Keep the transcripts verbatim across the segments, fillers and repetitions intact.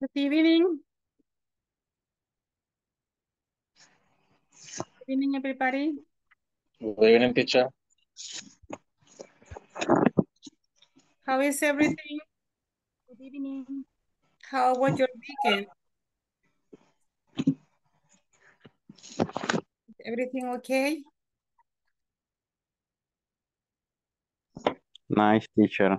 Good evening. Good evening, everybody. Good evening, teacher. How is everything? Good evening. How was your weekend? Is everything okay? Nice, teacher.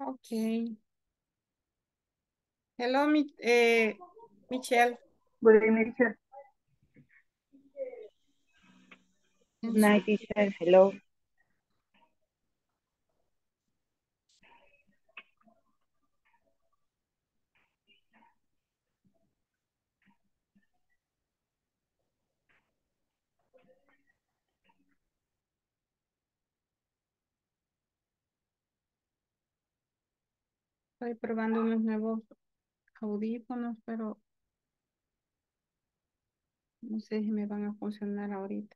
Okay. Hello, mi eh, Michelle. Good evening, teacher. Good night, teacher. Hello. Estoy probando unos nuevos audífonos, pero no sé si me van a funcionar ahorita.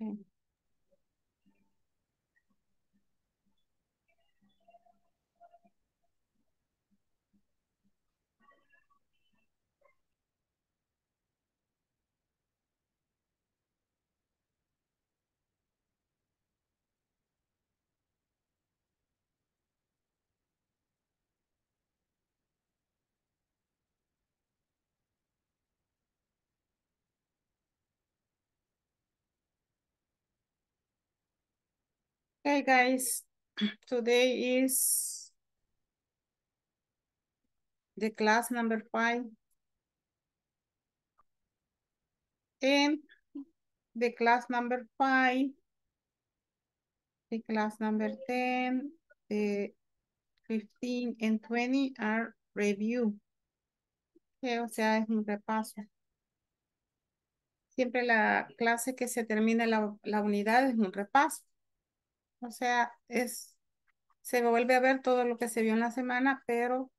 Okay. Hey guys, today is the class number five. And the class number five, the class number ten, the fifteen and twenty are review. Okay, o sea, es un repaso. Siempre la clase que se termina la, la unidad es un repaso. O sea, es, se vuelve a ver todo lo que se vio en la semana, pero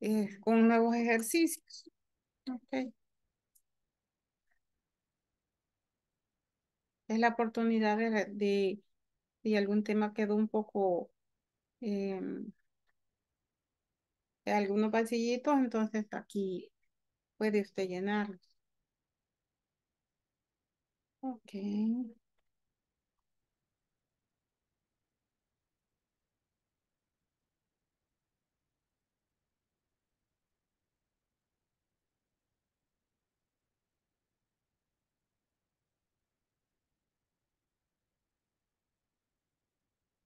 eh, con nuevos ejercicios. Okay. Es la oportunidad de, de, de algún tema quedó un poco, eh, de algunos pasillitos, entonces aquí puede usted llenarlos. Ok.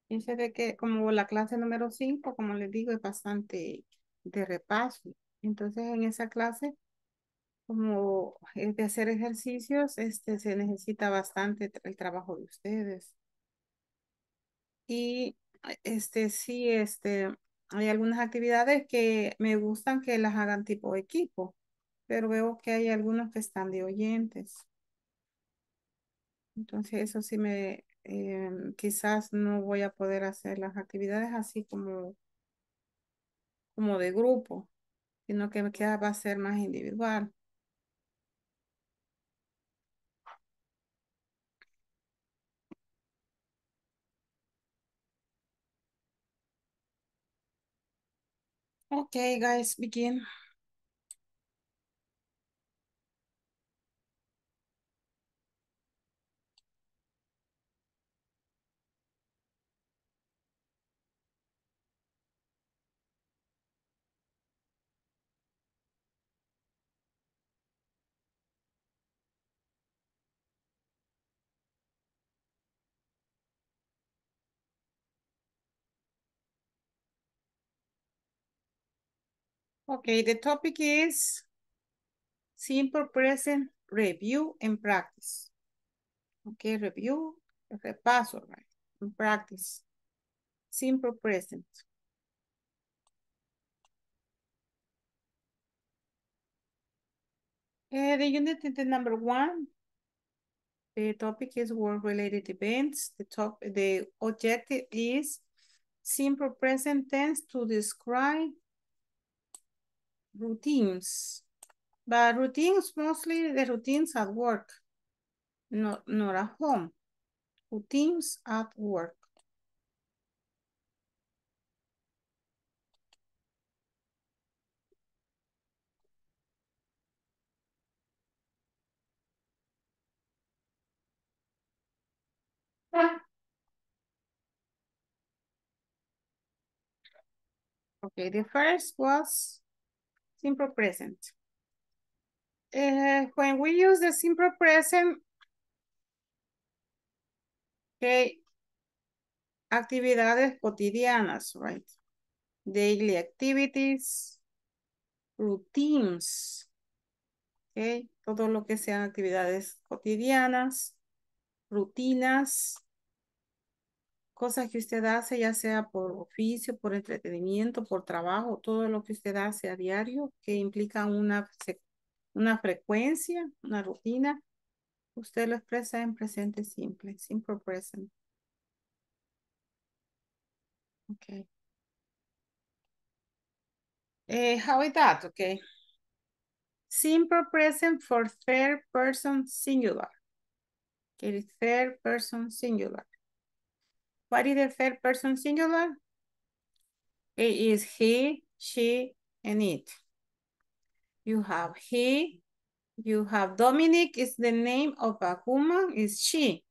Fíjense de que como la clase número cinco, como les digo, es bastante de repaso. Entonces en esa clase, como es de hacer ejercicios, este, se necesita bastante el trabajo de ustedes. Y este sí, este, hay algunas actividades que me gustan que las hagan tipo equipo, pero veo que hay algunos que están de oyentes. Entonces eso sí me... Eh, quizás no voy a poder hacer las actividades así como, como de grupo, sino que quizás va a ser más individual. Okay, guys, begin. Okay, the topic is simple present review and practice. Okay, review, repaso, right? And practice. Simple present. Uh, the unit is the number one. The topic is work-related events. The top, the objective is simple present tense to describe routines. But routines, mostly the routines at work, not, not at home. Routines at work. Okay, the first was simple present. Uh, when we use the simple present, okay, actividades cotidianas, right? Daily activities, routines, okay, todo lo que sean actividades cotidianas, rutinas, cosas que usted hace, ya sea por oficio, por entretenimiento, por trabajo, todo lo que usted hace a diario, que implica una, una frecuencia, una rutina, usted lo expresa en presente simple, simple present. Okay. Eh, how is that? Okay. Simple present for third person singular. It is third person singular. What is the third person singular? It is he, she, and it. You have he, you have Dominic is the name of a woman, is she,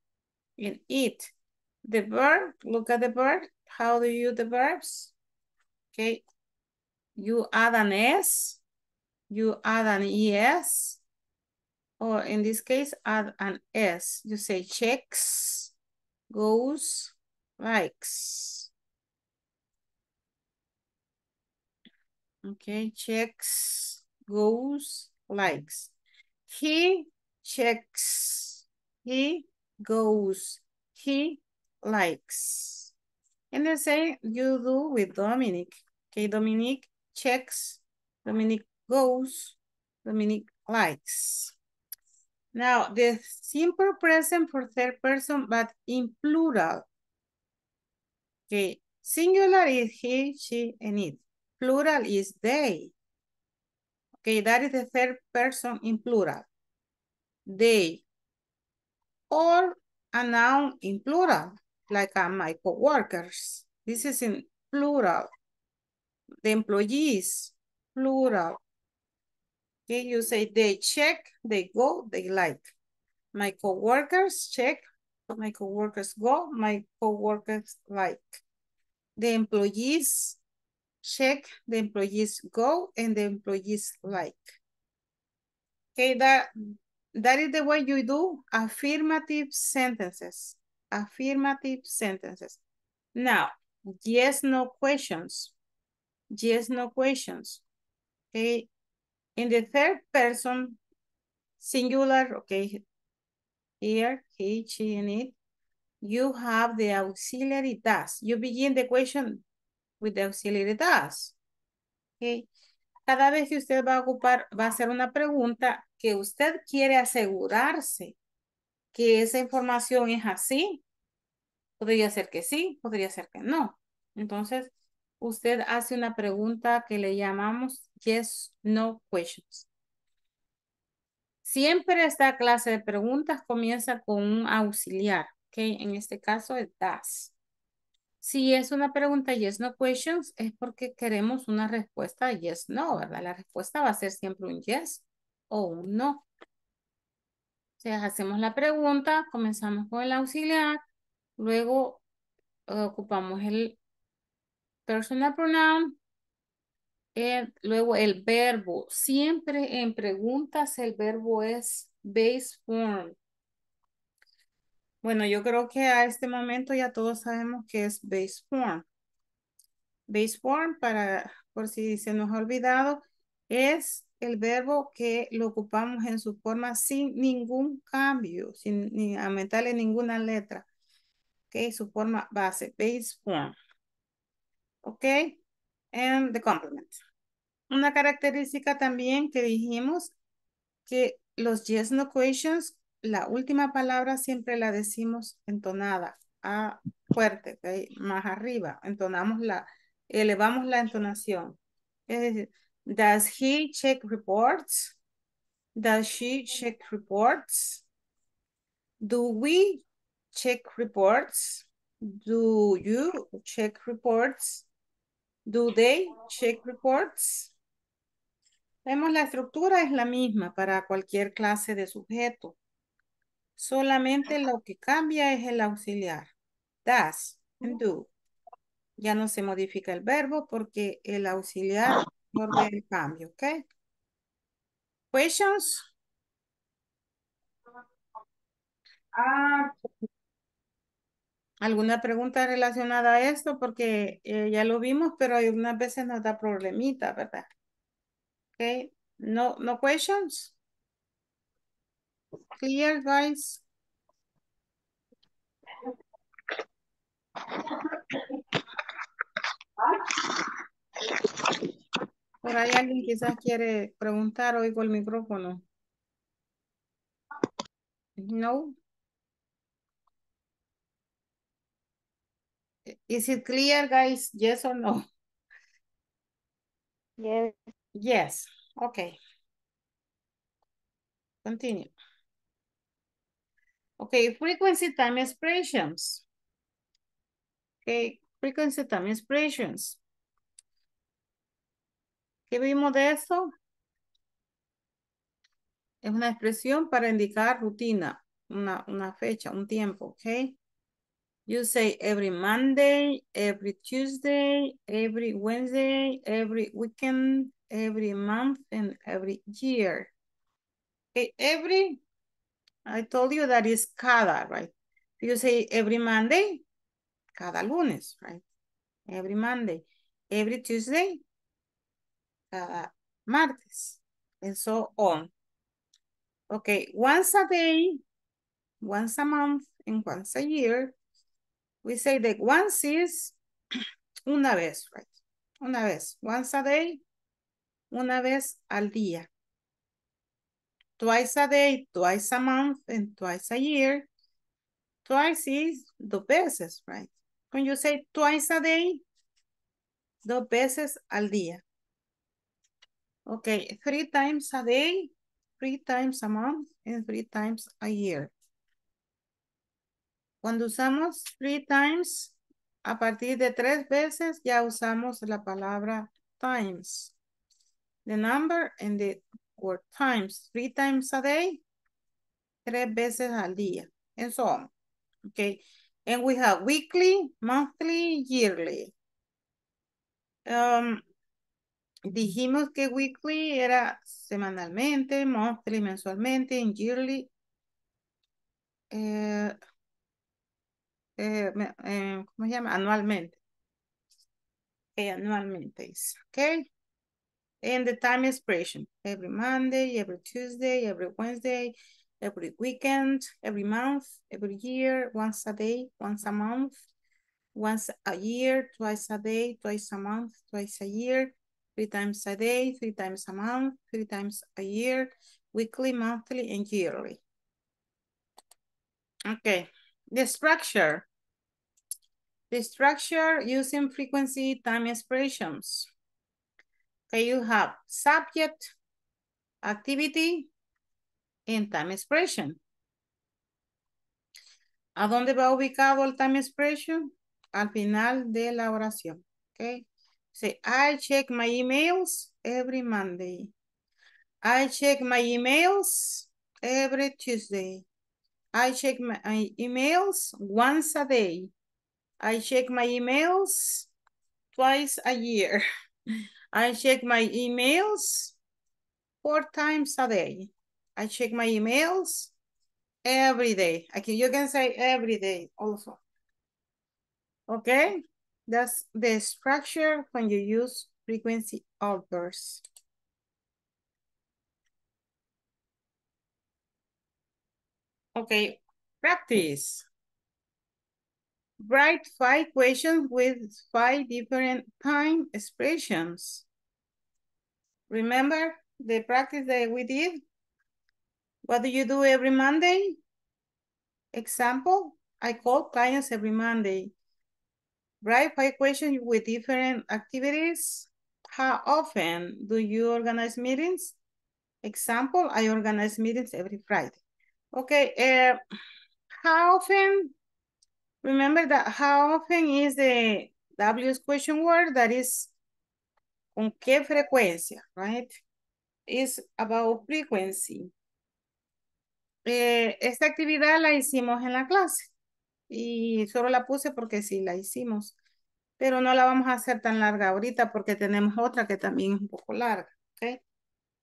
and it. The verb, look at the verb. How do you use the verbs? Okay. You add an S, you add an E S, or in this case, add an S. You say checks, goes, likes. Okay, checks, goes, likes. He checks, he goes, he likes. And the same you do with Dominic. Okay, Dominic checks, Dominic goes, Dominic likes. Now, the simple present for third person, but in plural. Okay, singular is he, she, and it. Plural is they. Okay, that is the third person in plural. They. Or a noun in plural, like uh, my co-workers. This is in plural. The employees, plural. Okay, you say they check, they go, they like. My co-workers check, my co-workers go, my co-workers like. The employees check, the employees go, and the employees like. Okay, that, that is the way you do affirmative sentences. Affirmative sentences. Now, yes, no questions. Yes, no questions. Okay. In the third person, singular, okay, here, he, she, and it, you have the auxiliary does. You begin the question with the auxiliary does. Okay. Cada vez que usted va a ocupar, va a hacer una pregunta que usted quiere asegurarse que esa información es así. Podría ser que sí, podría ser que no. Entonces, usted hace una pregunta que le llamamos yes, no questions. Siempre esta clase de preguntas comienza con un auxiliar, ¿ok? En este caso es does. Si es una pregunta yes, no questions, es porque queremos una respuesta yes, no, ¿verdad? La respuesta va a ser siempre un yes o un no. O sea, hacemos la pregunta, comenzamos con el auxiliar, luego ocupamos el personal pronoun, el, luego el verbo. Siempre en preguntas el verbo es base form. Bueno, yo creo que a este momento ya todos sabemos que es base form. Base form, para, por si se nos ha olvidado, es el verbo que lo ocupamos en su forma sin ningún cambio, sin ni aumentarle ninguna letra. Ok, su forma base, base form. Ok, and the complement. Una característica también que dijimos que los yes no questions, la última palabra siempre la decimos entonada, a fuerte, okay, más arriba, entonamos la, elevamos la entonación. Es decir, does he check reports? Does she check reports? Do we check reports? Do you check reports? Do they check reports? Vemos la estructura es la misma para cualquier clase de sujeto. Solamente lo que cambia es el auxiliar. Does and do. Ya no se modifica el verbo porque el auxiliar absorbe el cambio, ¿ok? Questions. Ah, ¿alguna pregunta relacionada a esto? Porque eh, ya lo vimos, pero algunas veces nos da problemita, ¿verdad? Okay. No, no questions. Clear, guys. Por ahí alguien quizás quiere preguntar, oigo el micrófono. No. Is it clear, guys? Yes or no? Yes. Yes. Okay. Continue. Okay, frequency time expressions. Okay, frequency time expressions. ¿Qué vimos de esto? Es una expresión para indicar rutina, una, una fecha, un tiempo, okay? You say every Monday, every Tuesday, every Wednesday, every weekend, every month, and every year. Okay, every, I told you that is cada, right? You say every Monday, cada lunes, right? Every Monday, every Tuesday, cada martes, and so on. Okay, once a day, once a month, and once a year. We say that once is una vez, right? Una vez. Once a day, una vez al día. Twice a day, twice a month, and twice a year. Twice is dos veces, right? When you say twice a day, dos veces al día. Okay, three times a day, three times a month, and three times a year. Cuando usamos three times, a partir de tres veces ya usamos la palabra times. The number and the word times. Three times a day, tres veces al día. And so on. Okay. And we have weekly, monthly, yearly. Um, dijimos que weekly era semanalmente, monthly, mensualmente, and yearly. Eh... Eh, eh, ¿cómo se llama? Anualmente. Eh, anualmente es, ok. And the time expression. Every Monday, every Tuesday, every Wednesday, every weekend, every month, every year, once a day, once a month, once a year, twice a day, twice a month, twice a year, three times a day, three times a month, three times a year, weekly, monthly, and yearly. Okay. The structure. The structure using frequency time expressions. Okay, you have subject, activity, and time expression. ¿A dónde va ubicado el time expression? Al final de la oración. Okay. Say, I check my emails every Monday. I check my emails every Tuesday. I check my emails once a day. I check my emails twice a year. I check my emails four times a day. I check my emails every day. Okay, you can say every day also. Okay, that's the structure when you use frequency outbursts. Okay, practice. Write five questions with five different time expressions. Remember the practice that we did? What do you do every Monday? Example, I call clients every Monday. Write five questions with different activities. How often do you organize meetings? Example, I organize meetings every Friday. Okay, uh, how often, remember that how often is the W's question word, that is con qué frecuencia, right? It's about frequency. Eh, esta actividad la hicimos en la clase y solo la puse porque sí la hicimos, pero no la vamos a hacer tan larga ahorita porque tenemos otra que también es un poco larga, ¿ok?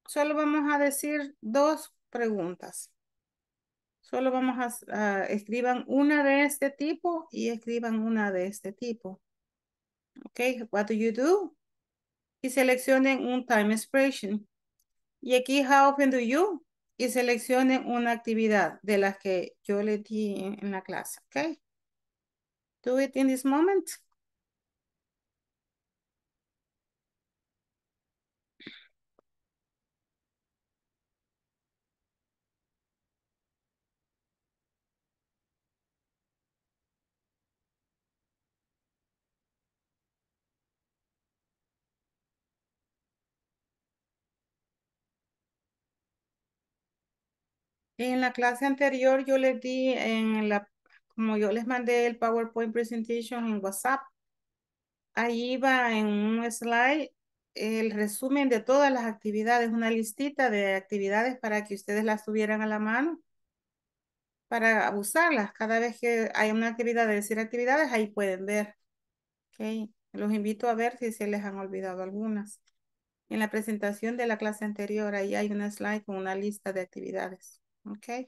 Solo vamos a decir dos preguntas. Solo vamos a, uh, escriban una de este tipo y escriban una de este tipo. Ok, what do you do? Y seleccionen un time expression. Y aquí, how often do you? Y seleccionen una actividad de las que yo les di en, en la clase. Ok, do it in this moment. En la clase anterior yo les di, en la, como yo les mandé el PowerPoint presentation en WhatsApp, ahí va en un slide el resumen de todas las actividades, una listita de actividades para que ustedes las tuvieran a la mano, para abusarlas. Cada vez que hay una actividad de decir actividades, ahí pueden ver. Okay. Los invito a ver si se les han olvidado algunas. En la presentación de la clase anterior, ahí hay una slide con una lista de actividades. Okay.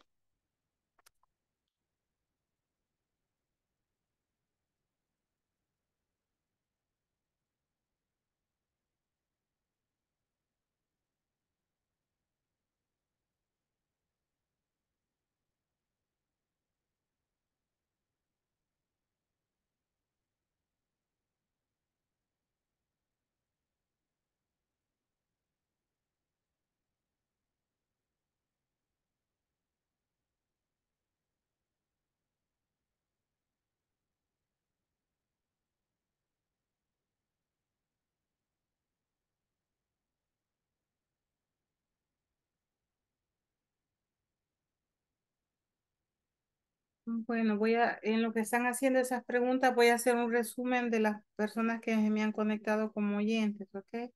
Bueno, voy a, en lo que están haciendo esas preguntas, voy a hacer un resumen de las personas que me han conectado como oyentes, ¿ok?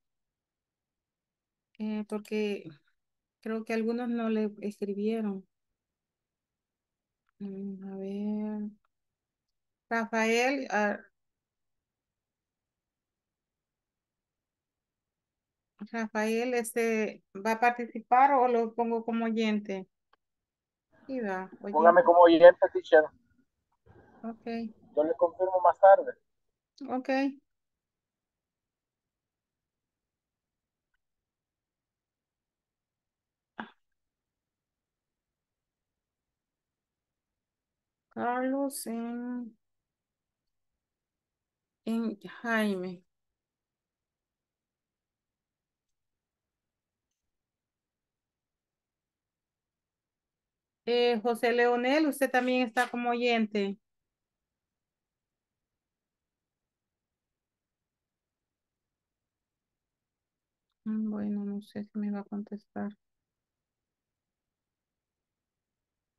Eh, porque creo que algunos no le escribieron. A ver. Rafael. Ah, Rafael, este, ¿va a participar o lo pongo como oyente? Va, póngame como oyente, teacher. Ok. Yo le confirmo más tarde. Ok. Carlos en, en Jaime. Eh, José Leonel, usted también está como oyente. Bueno, no sé si me va a contestar.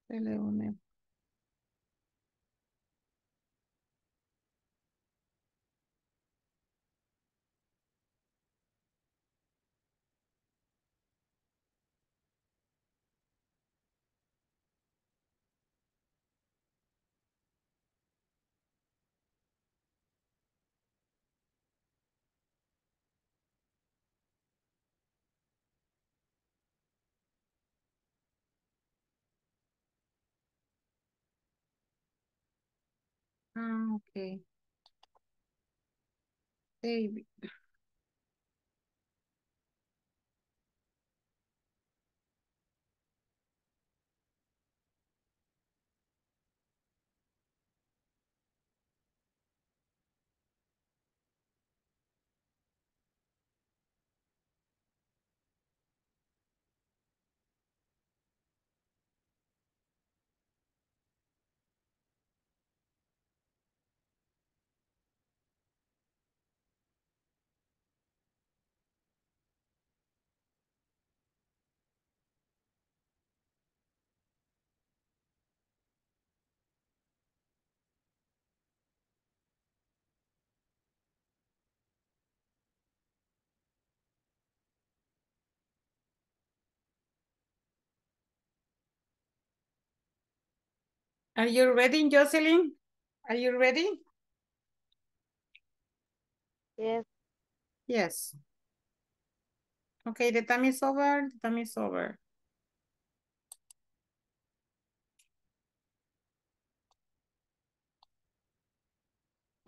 José Leonel. Ah, ok. David. Are you ready, Jocelyn? Are you ready? Yes. Yes. Okay, the time is over. The time is over.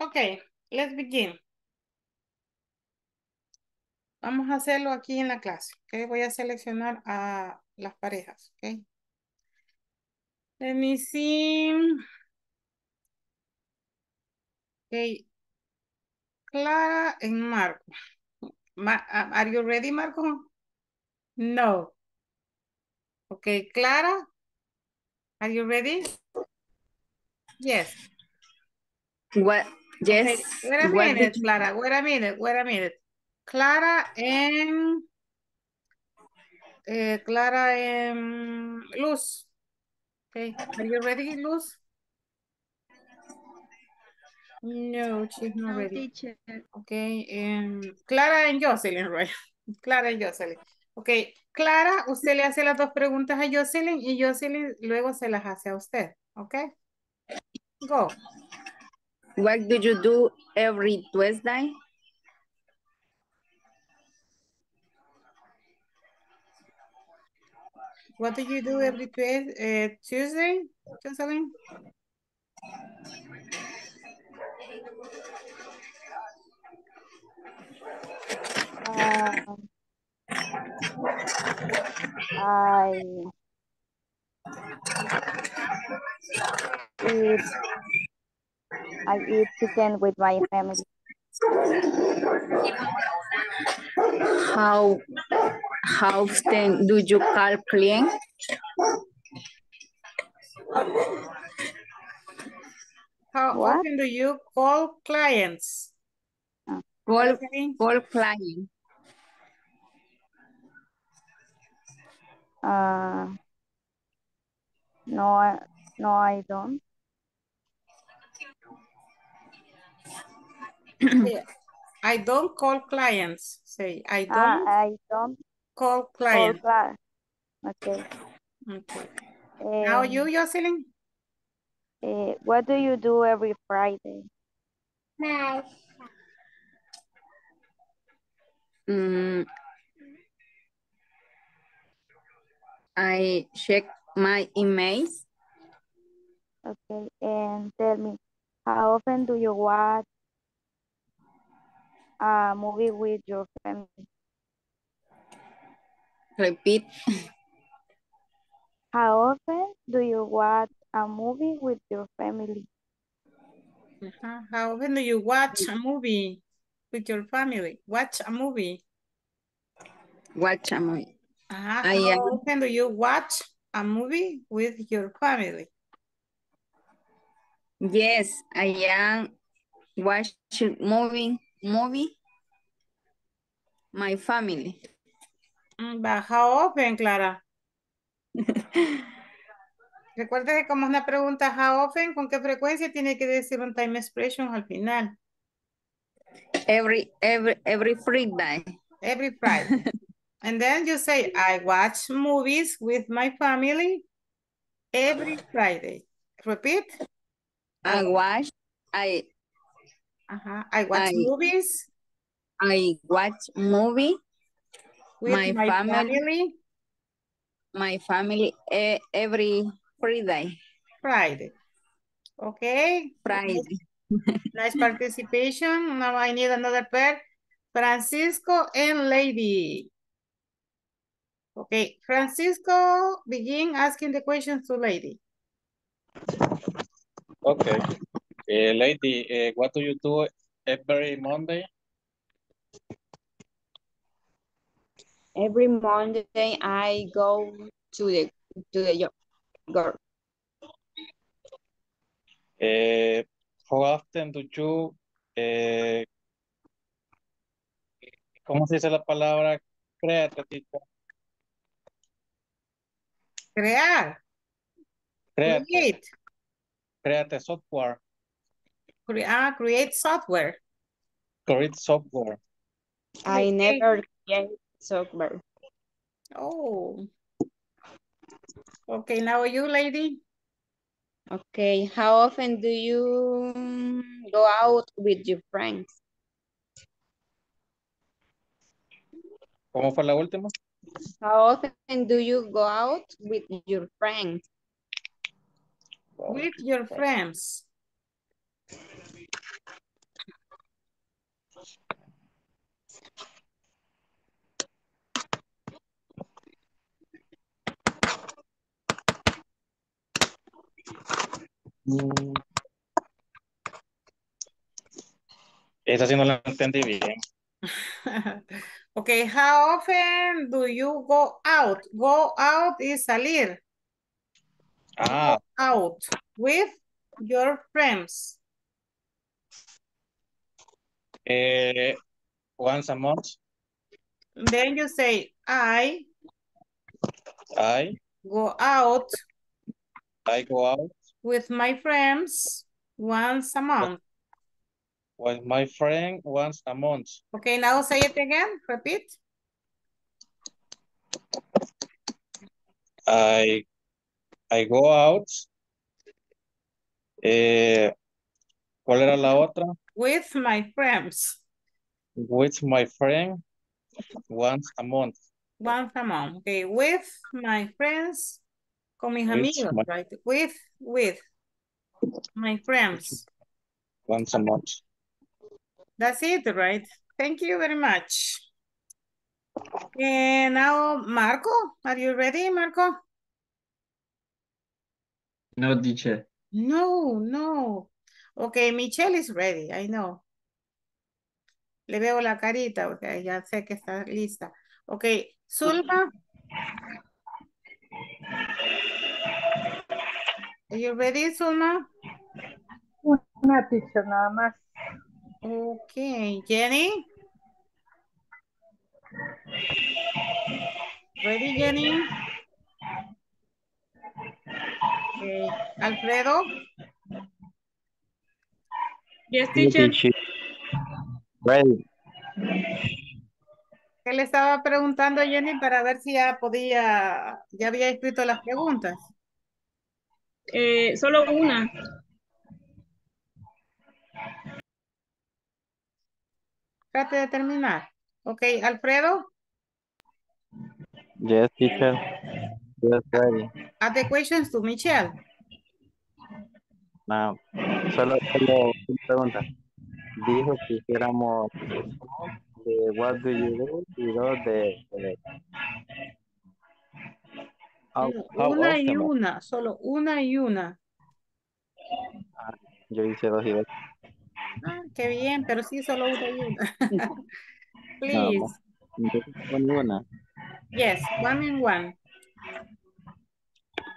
Okay, let's begin. Vamos a hacerlo aquí en la clase. Okay, voy a seleccionar a las parejas. Okay. Let me see. Okay. Clara and Marco. Ma are you ready, Marco? No. Okay, Clara, are you ready? Yes. What? Yes. Okay. Wait a what minute, you... Clara. Wait a minute. Wait a minute. Clara and uh, Clara and Luz. Okay, are you ready, Luz? No, she's not no, ready. Teacher. Okay, um, Clara and Jocelyn, right? Clara and Jocelyn. Okay, Clara, usted le hace las dos preguntas a Jocelyn y Jocelyn luego se las hace a usted. Okay? Go. What do you do every Tuesday? What do you do every uh, Tuesday, Jocelyn? Uh, I eat I eat chicken with my family. How how often do you call clients? How what? often do you call clients? Call call clients. Uh, no, I, no, I don't. Yeah. I don't call clients. Say, I don't. Ah, I don't call clients. Call cli okay. Okay. Um, How are you, Jocelyn? Uh, what do you do every Friday? Nice. Mm. I check my emails. Okay, and tell me, how often do you watch a movie with your family? Repeat. How often do you watch a movie with your family? Uh-huh. How often do you watch a movie with your family? Watch a movie. Watch a movie. Uh-huh. I, How uh, often do you watch a movie with your family? Yes, I am watching movie movie my family. But how often, Clara? Recuerda que como es una pregunta how often, ¿con qué frecuencia? Tiene que decir un time expression al final. Every, every, every Friday. Every Friday. And then you say, I watch movies with my family every Friday. Repeat. I watch. I. Uh-huh. I watch I, movies. I watch movie with my, my family, family. My family eh, every Friday. Friday. Okay. Friday. Nice participation. Now I need another pair. Francisco and Lady. Okay, Francisco, begin asking the questions to Lady. Okay. Uh, lady, uh, what do you do every Monday? Every Monday I go to the to the job. Uh, how often do you uh, ¿cómo se dice la palabra creativa? Crear. Create. Create. Create software. Cre ah, create software. Create software. I okay. never create software. Oh. Okay, now you, lady. Okay, how often do you go out with your friends? ¿Cómo fue la última? How often do you go out with your friends? With your friends. Esa sí no la entendí bien. Okay, how often do you go out? Go out is salir. Ah. Go out with your friends. Eh, once a month. Then you say, I. I. Go out. I go out. With my friends once a month. With my friend once a month. Okay, now say it again. Repeat. I I go out. Eh, ¿Cuál era la otra? With my friends. With my friend once a month. Once a month. Okay, with my friends. Con mis amigos, my, right? With, with my friends. Once a month. That's it, right? Thank you very much. And now, Marco, are you ready, Marco? No, teacher. No, no. Okay, Michelle is ready, I know. Le veo la carita, okay, ya sé que está lista. Okay, Zulma. Are you ready, Zulma? Una teacher, nada más. Okay, Jenny? Ready, Jenny? Okay, Alfredo? Yes, teacher. Ready. ¿Qué le estaba preguntando a Jenny para ver si ya podía, ya había escrito las preguntas? Eh, solo una. Trate de terminar. Ok, Alfredo. Yes, teacher. Yes, ready. Add the questions to Michelle. No, solo, solo una pregunta. Dijo que hiciéramos de what do you do y dos de... de... How, how una y una, solo una y una. Ah, yo hice dos y dos. Ah, qué bien, pero sí, solo una y una. Please. One and one. Yes, one and one.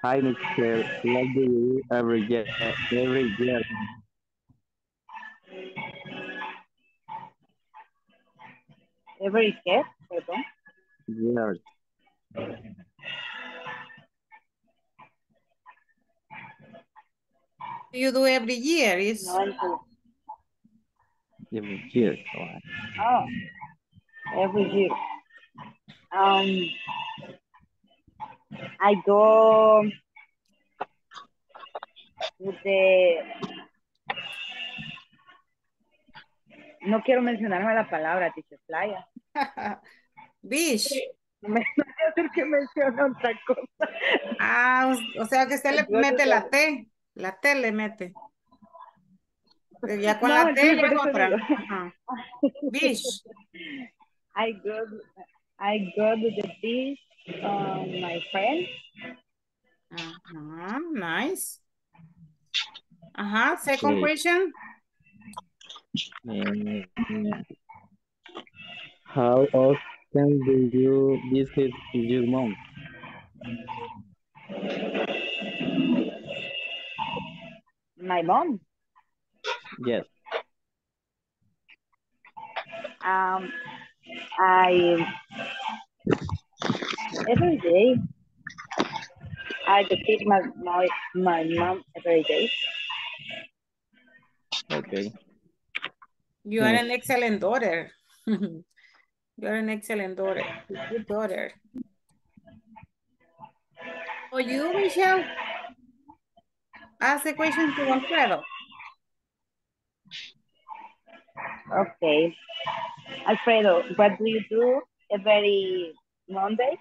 Hi, Michelle. What do you do every year? Every year. Every year, perdón. Years. You do every year is every year. Oh, every year. Um, I go with the. No quiero mencionarme la palabra, dice playa. Beach. No quiero decir que menciona otra cosa. Ah, o sea que usted le mete la T. La T le mete. Ya con no, la T le otra. Beach. I go, I go to the beach on uh, my friend. Uh-huh, nice. Uh-huh, second question. How often do you visit your mom? My mom? Yes. Um, I, every day, I visit my, my, my mom every day. Okay. You are an excellent daughter. You are an excellent daughter. Good daughter. For you, Michelle? Ask the question to Alfredo. Okay. Alfredo, what do you do every Monday?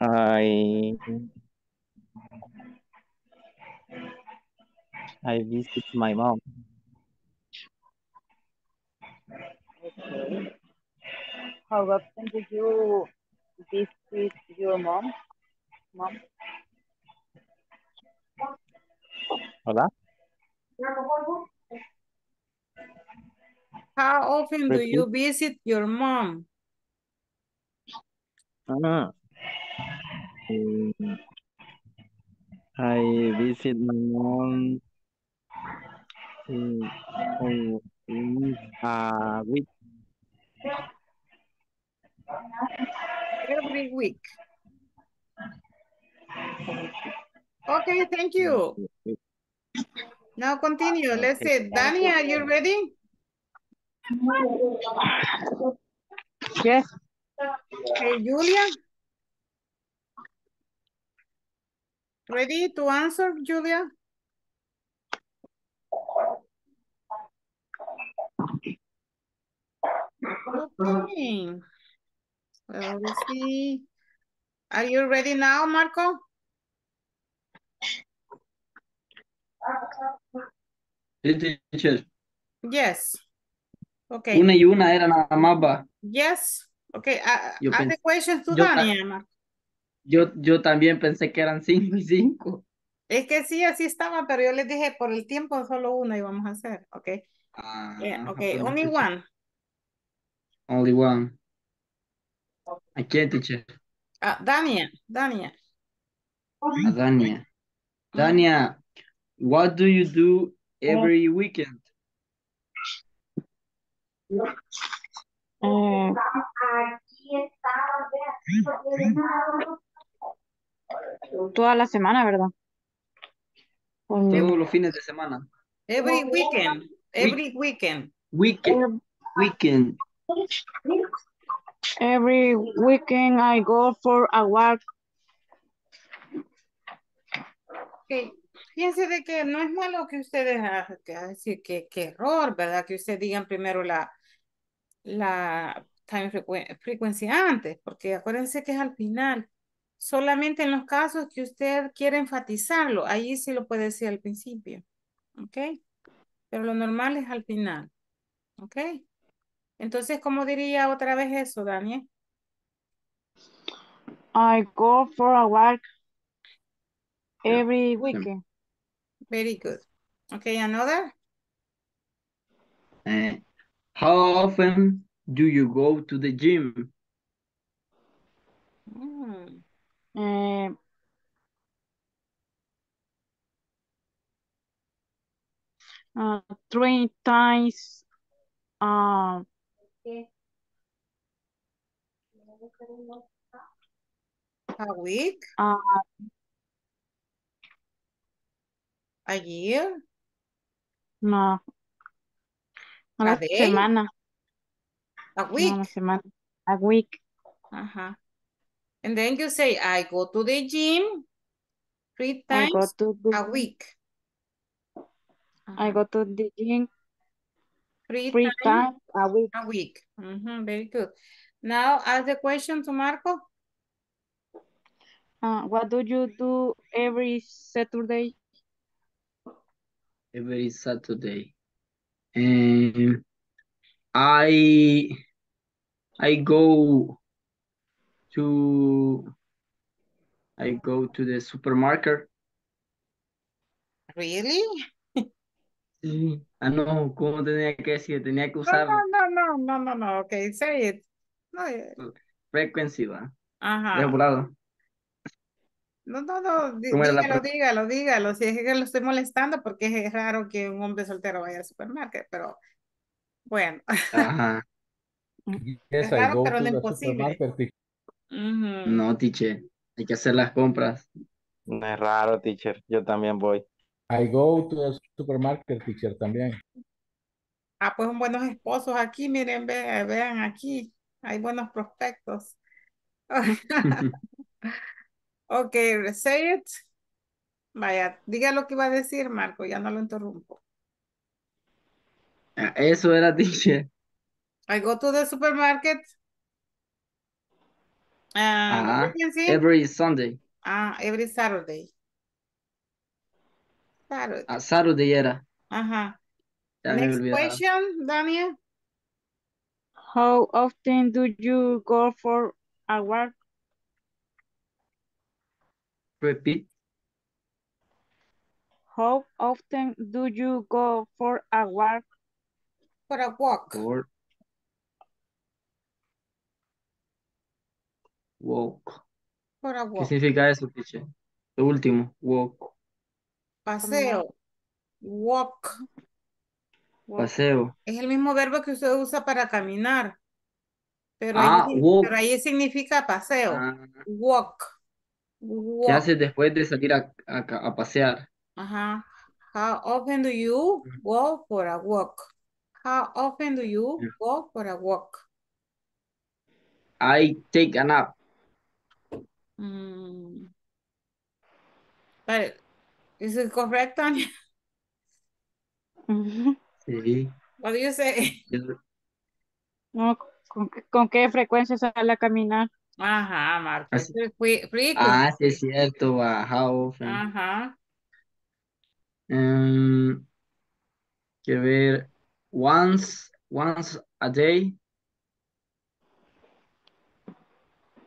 I I visit my mom. Okay. How often do you visit your mom? Mom? Hola? How often do you visit your mom? Ah. I visit my mom in, in, in a week. Every week. Okay, thank you. Now continue. Let's see. Danny, are you ready? Yes. Okay, Julia. Ready to answer, Julia? Okay. Well, let's see. Are you ready now, Marco? Yes. Okay. Una y una era nada más, va. Yes. Okay. Uh, haz the questions to Dani, Marco. Yo, yo también pensé que eran cinco y cinco. Es que sí, así estaban, pero yo les dije por el tiempo solo una íbamos a hacer. Okay. Ah, yeah, okay. Only one. Only one. ¿A quién, teacher? Ah, Dania. Dania. Ah, Dania. Dania, what do you do every weekend? Mm. Toda la semana, ¿verdad? Todos sí, los fines de semana. Every weekend. Every weekend. Weekend. Weekend. Every weekend I go for a walk. Okay. Fíjense de que no es malo que ustedes decir que, que error, ¿verdad? Que ustedes digan primero la, la time frecuencia antes, porque acuérdense que es al final. Solamente en los casos que usted quiere enfatizarlo, ahí sí lo puede decir al principio. ¿Ok? Pero lo normal es al final. ¿Ok? Entonces, ¿cómo diría otra vez eso, Daniel? I go for a walk every weekend. Very good. Okay, another? Uh, how often do you go to the gym? Mm. Uh, uh, three times uh, a week? Uh, a year? No. A, a day? Semana. A week? No, a semana. A week. Uh-huh. And then you say, I go to the gym three times the a week. I go to the gym three, three times, times a week. A week. Mm-hmm, very good. Now ask the question to Marco. Uh, what do you do every Saturday? Every Saturday. Um, I I go to I go to the supermarket. Really? Sí. Ah, no, ¿cómo tenía que decir? Tenía que usarlo. No, no, no, no, no, no, okay, say it. No, frequency, ¿va? Ajá. Regulado. No, no, no, dígalo, dígalo, dígalo, si es que lo estoy molestando porque es raro que un hombre soltero vaya al supermercado, pero bueno. Ajá. Es raro, pero no imposible. Uh-huh. No, teacher, hay que hacer las compras. No es raro, teacher, yo también voy. I go to the supermarket, teacher, también. Ah, pues buenos esposos aquí, miren, vean, vean aquí, hay buenos prospectos. Ok, say it. Vaya, diga lo que iba a decir, Marco, ya no lo interrumpo. Ah, eso era, dije. I go to the supermarket and what I Ajá. can see? Every Sunday. Ah, every Saturday. Saturday. A Saturday era. Ajá. Ya me he Next olvidado. question, Daniel. How often do you go for a walk? Repeat. How often do you go for a walk? For a walk. Or walk. For a ¿Qué walk. significa eso, teacher? Lo último. Walk. Como walk, Paseo. Walk. walk. Paseo. Es el mismo verbo que usted usa para caminar, pero ahí, Ah, walk. pero ahí significa paseo. Ah, Walk. ¿qué Walk. haces después de salir a, a ca- a pasear? Ajá. How often do you go for a walk? How often do you go for a walk? I take a nap. Mm, but is it correct, Tanya? Ujú. Sí. What do you say? Yo- No, ¿con, qué con qué frecuencia sale a caminar? Ajá, Marco. Eso así- es fre- frequent. Ah, sí, es cierto. Ah, how often. Ajá. Um, Que ver. Once, once a day.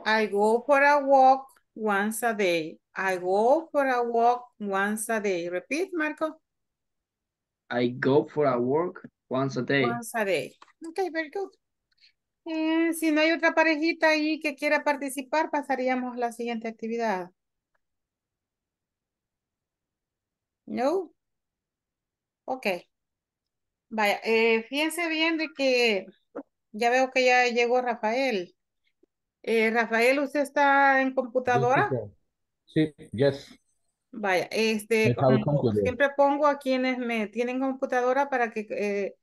I go for a walk once a day. I go for a walk once a day. Repeat, Marco. I go for a walk once a day. Once a day. Okay, very good. Eh, si no hay otra parejita ahí que quiera participar, pasaríamos a la siguiente actividad. ¿No? Ok. Vaya, eh, fíjense bien de que ya veo que ya llegó Rafael. Eh, Rafael, ¿usted está en Yes, computadora? teacher. Sí, yes. Vaya, este, Yes, I como conclude. siempre pongo a quienes me tienen computadora para que eh,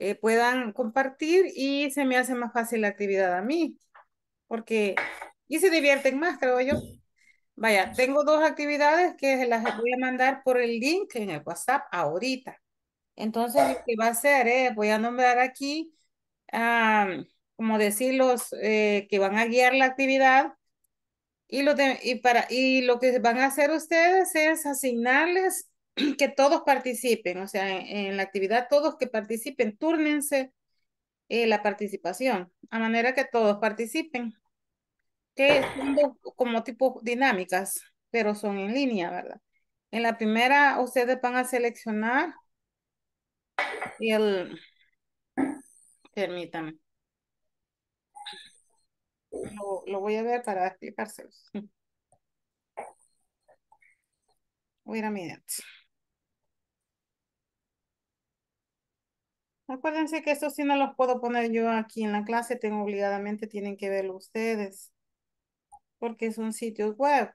eh, puedan compartir y se me hace más fácil la actividad a mí, porque y se divierten más, creo yo. Vaya, tengo dos actividades que se las voy a mandar por el link en el WhatsApp ahorita. Entonces, lo que va a hacer es, voy a nombrar aquí, am, como decir, los eh, que van a guiar la actividad y, los de- y, para, y lo que van a hacer ustedes es asignarles que todos participen, o sea, en, en la actividad todos que participen, túrnense eh, la participación, a manera que todos participen, que son dos como tipo dinámicas, pero son en línea, ¿verdad? En la primera, ustedes van a seleccionar el, permítanme, lo, lo voy a ver para explicárselos. Voy a ir a mi net. Acuérdense que estos sí no los puedo poner yo aquí en la clase, tengo obligadamente, tienen que verlo ustedes, porque son sitios web.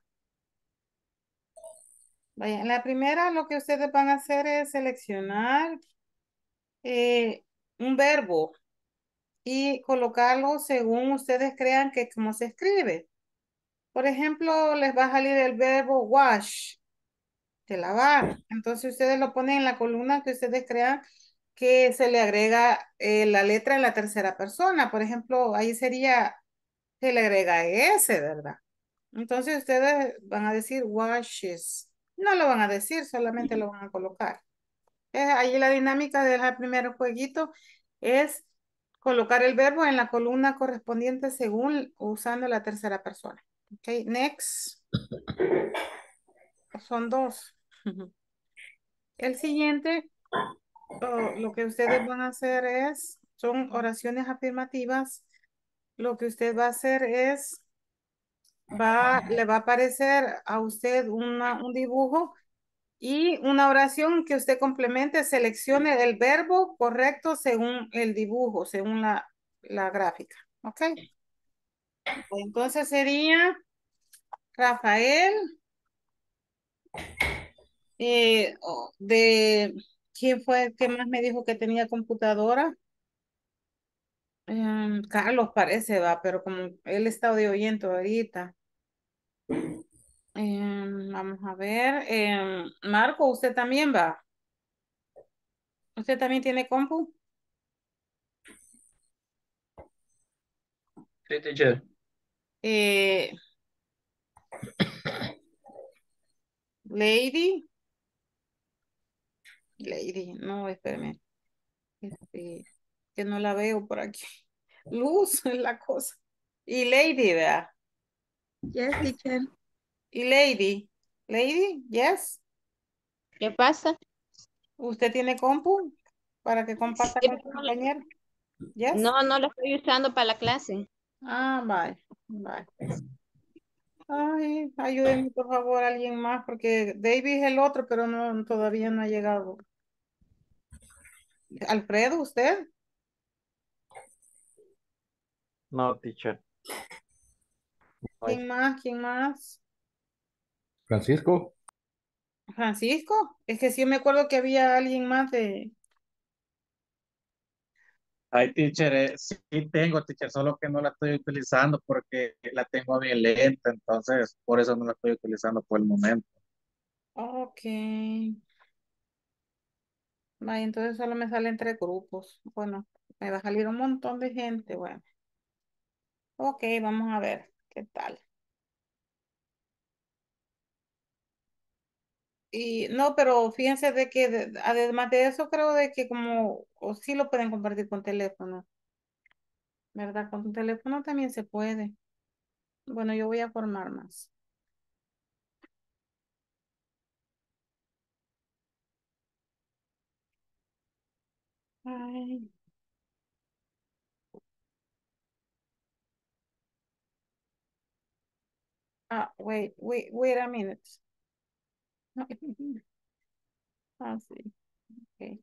Vaya, en la primera, lo que ustedes van a hacer es seleccionar eh, un verbo y colocarlo según ustedes crean que como se escribe. Por ejemplo, les va a salir el verbo wash, de lavar. Entonces ustedes lo ponen en la columna que ustedes crean que se le agrega eh, la letra en la tercera persona. Por ejemplo, ahí sería, se le agrega S, ¿verdad? Entonces ustedes van a decir washes. No lo van a decir, solamente lo van a colocar. Eh, ahí la dinámica del primer jueguito es colocar el verbo en la columna correspondiente según usando la tercera persona. Ok, next. Son dos. Ujú. El siguiente, oh, lo que ustedes van a hacer es, son oraciones afirmativas. Lo que usted va a hacer es, va, le va a aparecer a usted una, un dibujo y una oración que usted complemente, seleccione el verbo correcto según el dibujo, según la, la gráfica. ¿Ok? Entonces sería Rafael eh, o- de... ¿Quién fue el que más me dijo que tenía computadora? Em, Carlos parece, va, pero como él está de oyente ahorita. Em, vamos a ver. Em, Marco, usted también va. ¿Usted también tiene compu? Sí, teacher. Eh, Lady. Lady, no, espérame. Este, que no la veo por aquí. Luz es la cosa. Y Lady, vea. Yes, teacher. Y Lady. Lady, yes. ¿Qué pasa? ¿Usted tiene compu para que comparta sí, con su compañero? Yes. No, no lo estoy usando para la clase. Ah, vale, vale. Ay, ayúdenme por favor alguien más porque David es el otro, pero no todavía no ha llegado. Alfredo, ¿usted? No, teacher. ¿Quién más? ¿Quién más? Francisco. Francisco, es que sí me acuerdo que había alguien más de... Ay, teacher, eh, sí tengo, teacher, solo que no la estoy utilizando porque la tengo bien lenta, entonces por eso no la estoy utilizando por el momento. Ok. Ay, entonces solo me sale entre grupos. Bueno, me va a salir un montón de gente, bueno. Ok, vamos a ver qué tal. Y no, pero fíjense de que de- además de eso creo de que como o sí lo pueden compartir con teléfono, ¿verdad? Con un teléfono también se puede. Bueno, yo voy a formar más. Ay. Ah, wait, wait, wait a minute. Ah, sí. Okay.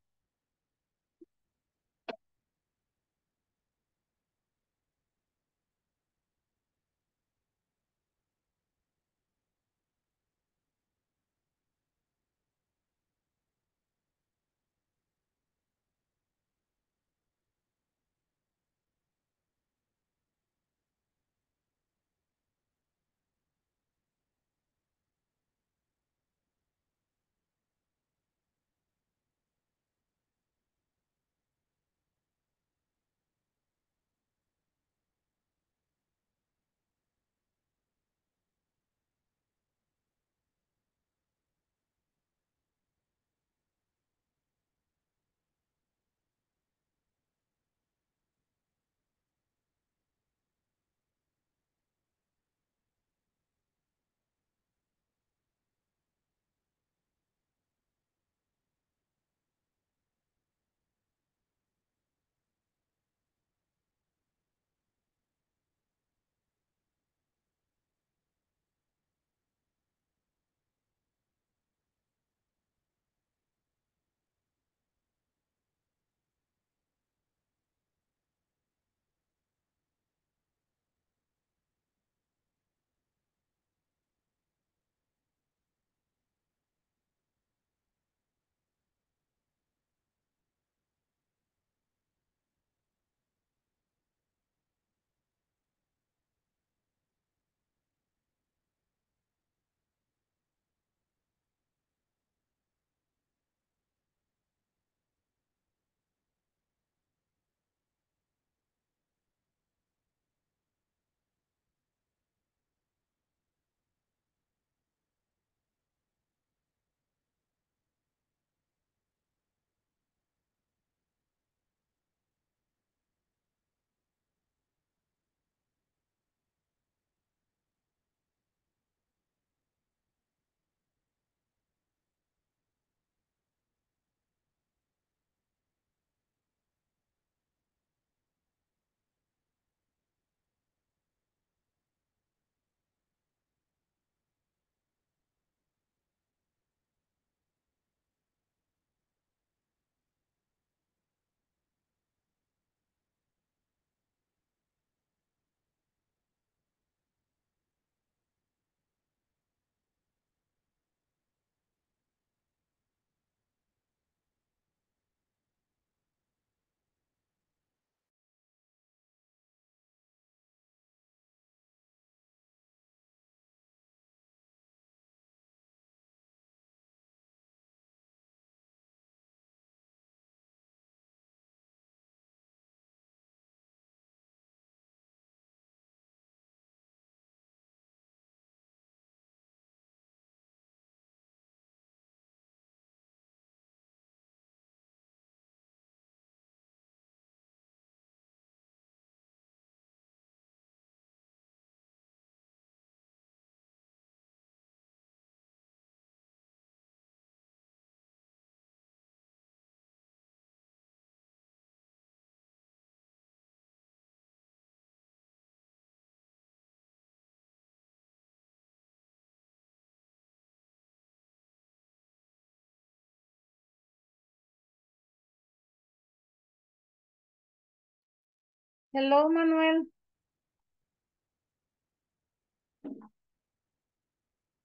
Hello, Manuel.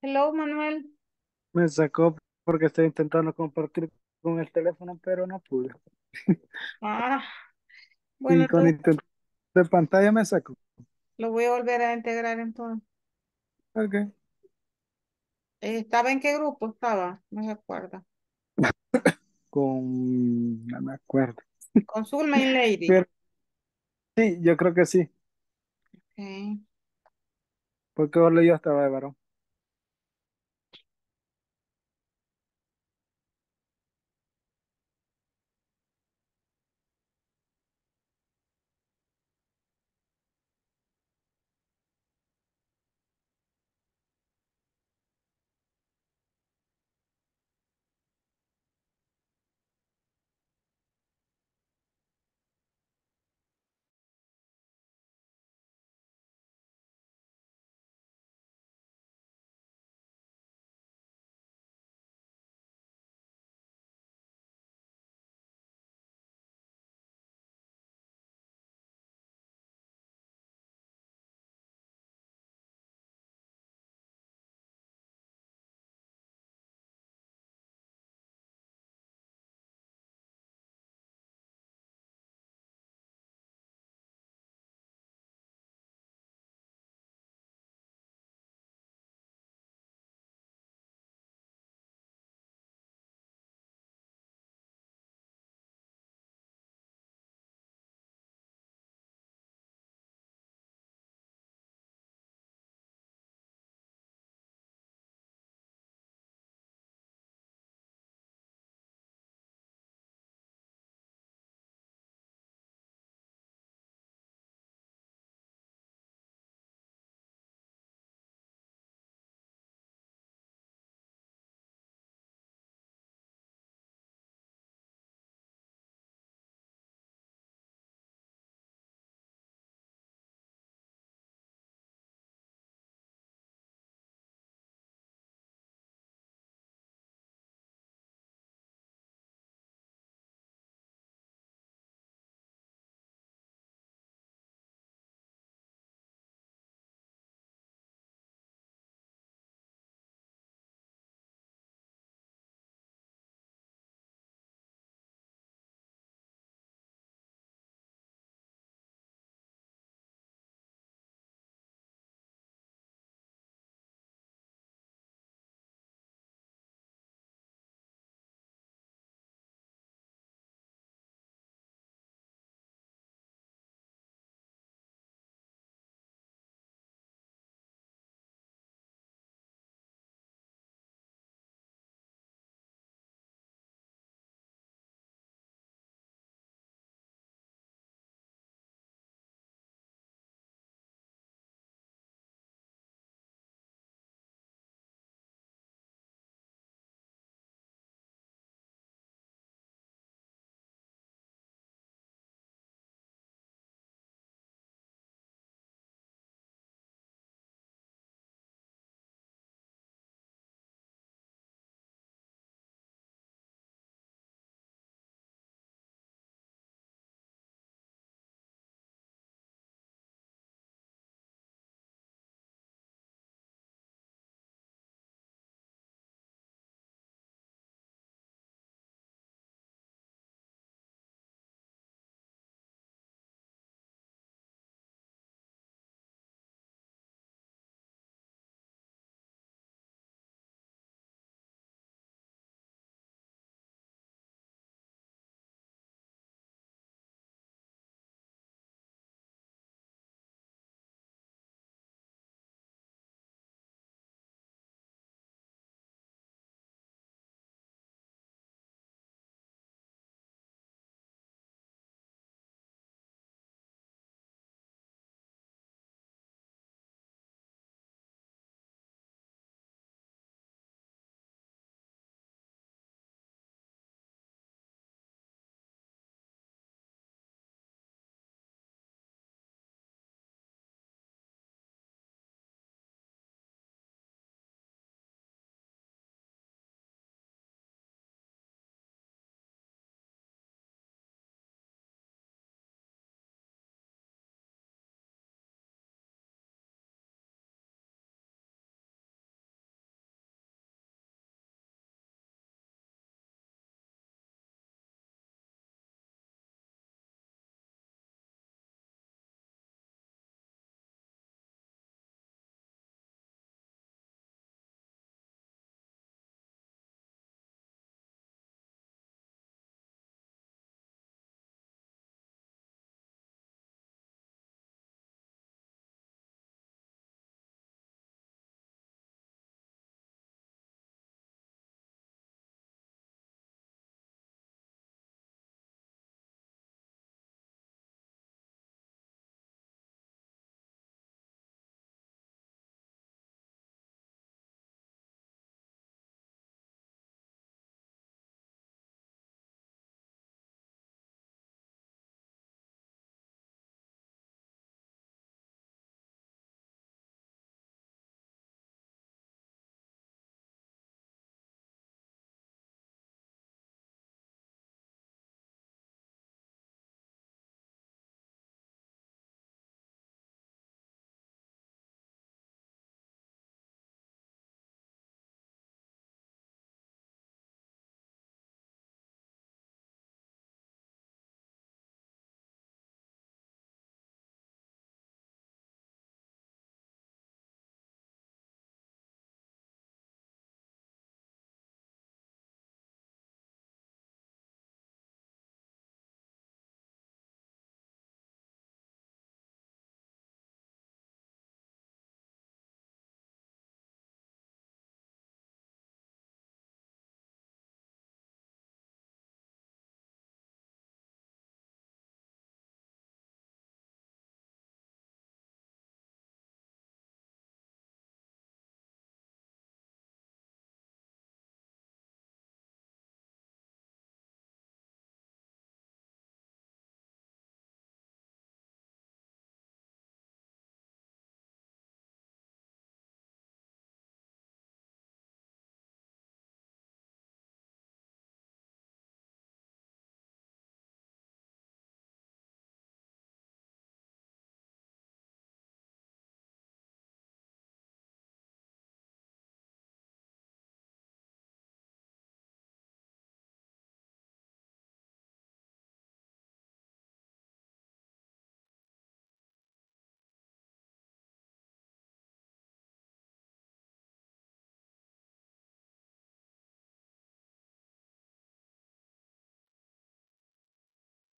Hello, Manuel. Me sacó porque estoy intentando compartir con el teléfono, pero no pude. Ah, bueno, Y con entonces intento de pantalla me sacó. lo voy a volver a integrar entonces. Ok. Eh, ¿Estaba en qué grupo estaba? No se acuerda. Con... No me acuerdo. Con Zulma y Lady. Pero sí, yo creo que sí, Ok. porque solo yo estaba de varón.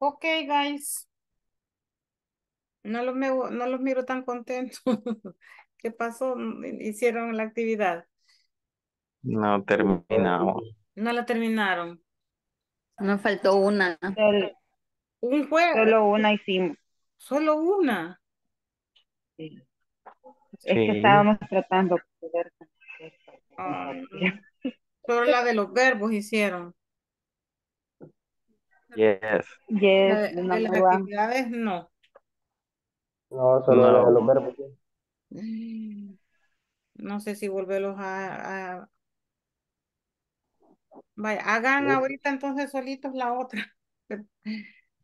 Ok, guys. No los, no los miro tan contentos. ¿Qué pasó? ¿Hicieron la actividad? No terminamos. No la terminaron. Nos faltó una. Solo, un juego. Solo una hicimos. Solo una. Sí. Es sí. que estábamos tratando de ver. Ah, no. Solo la de los verbos hicieron. Yes. Yes. La de, no de las va. actividades no. No, solo no. la de los verbos. No sé si volverlos a, a... Vaya, hagan sí. ahorita entonces solitos la otra.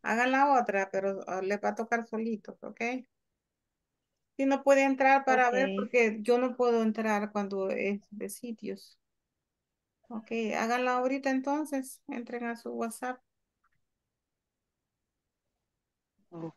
Hagan la otra, pero les va a tocar solitos, ¿ok? Si no puede entrar para okay. ver, porque yo no puedo entrar cuando es de sitios. Ok, háganla ahorita entonces. Entren a su WhatsApp. Ok.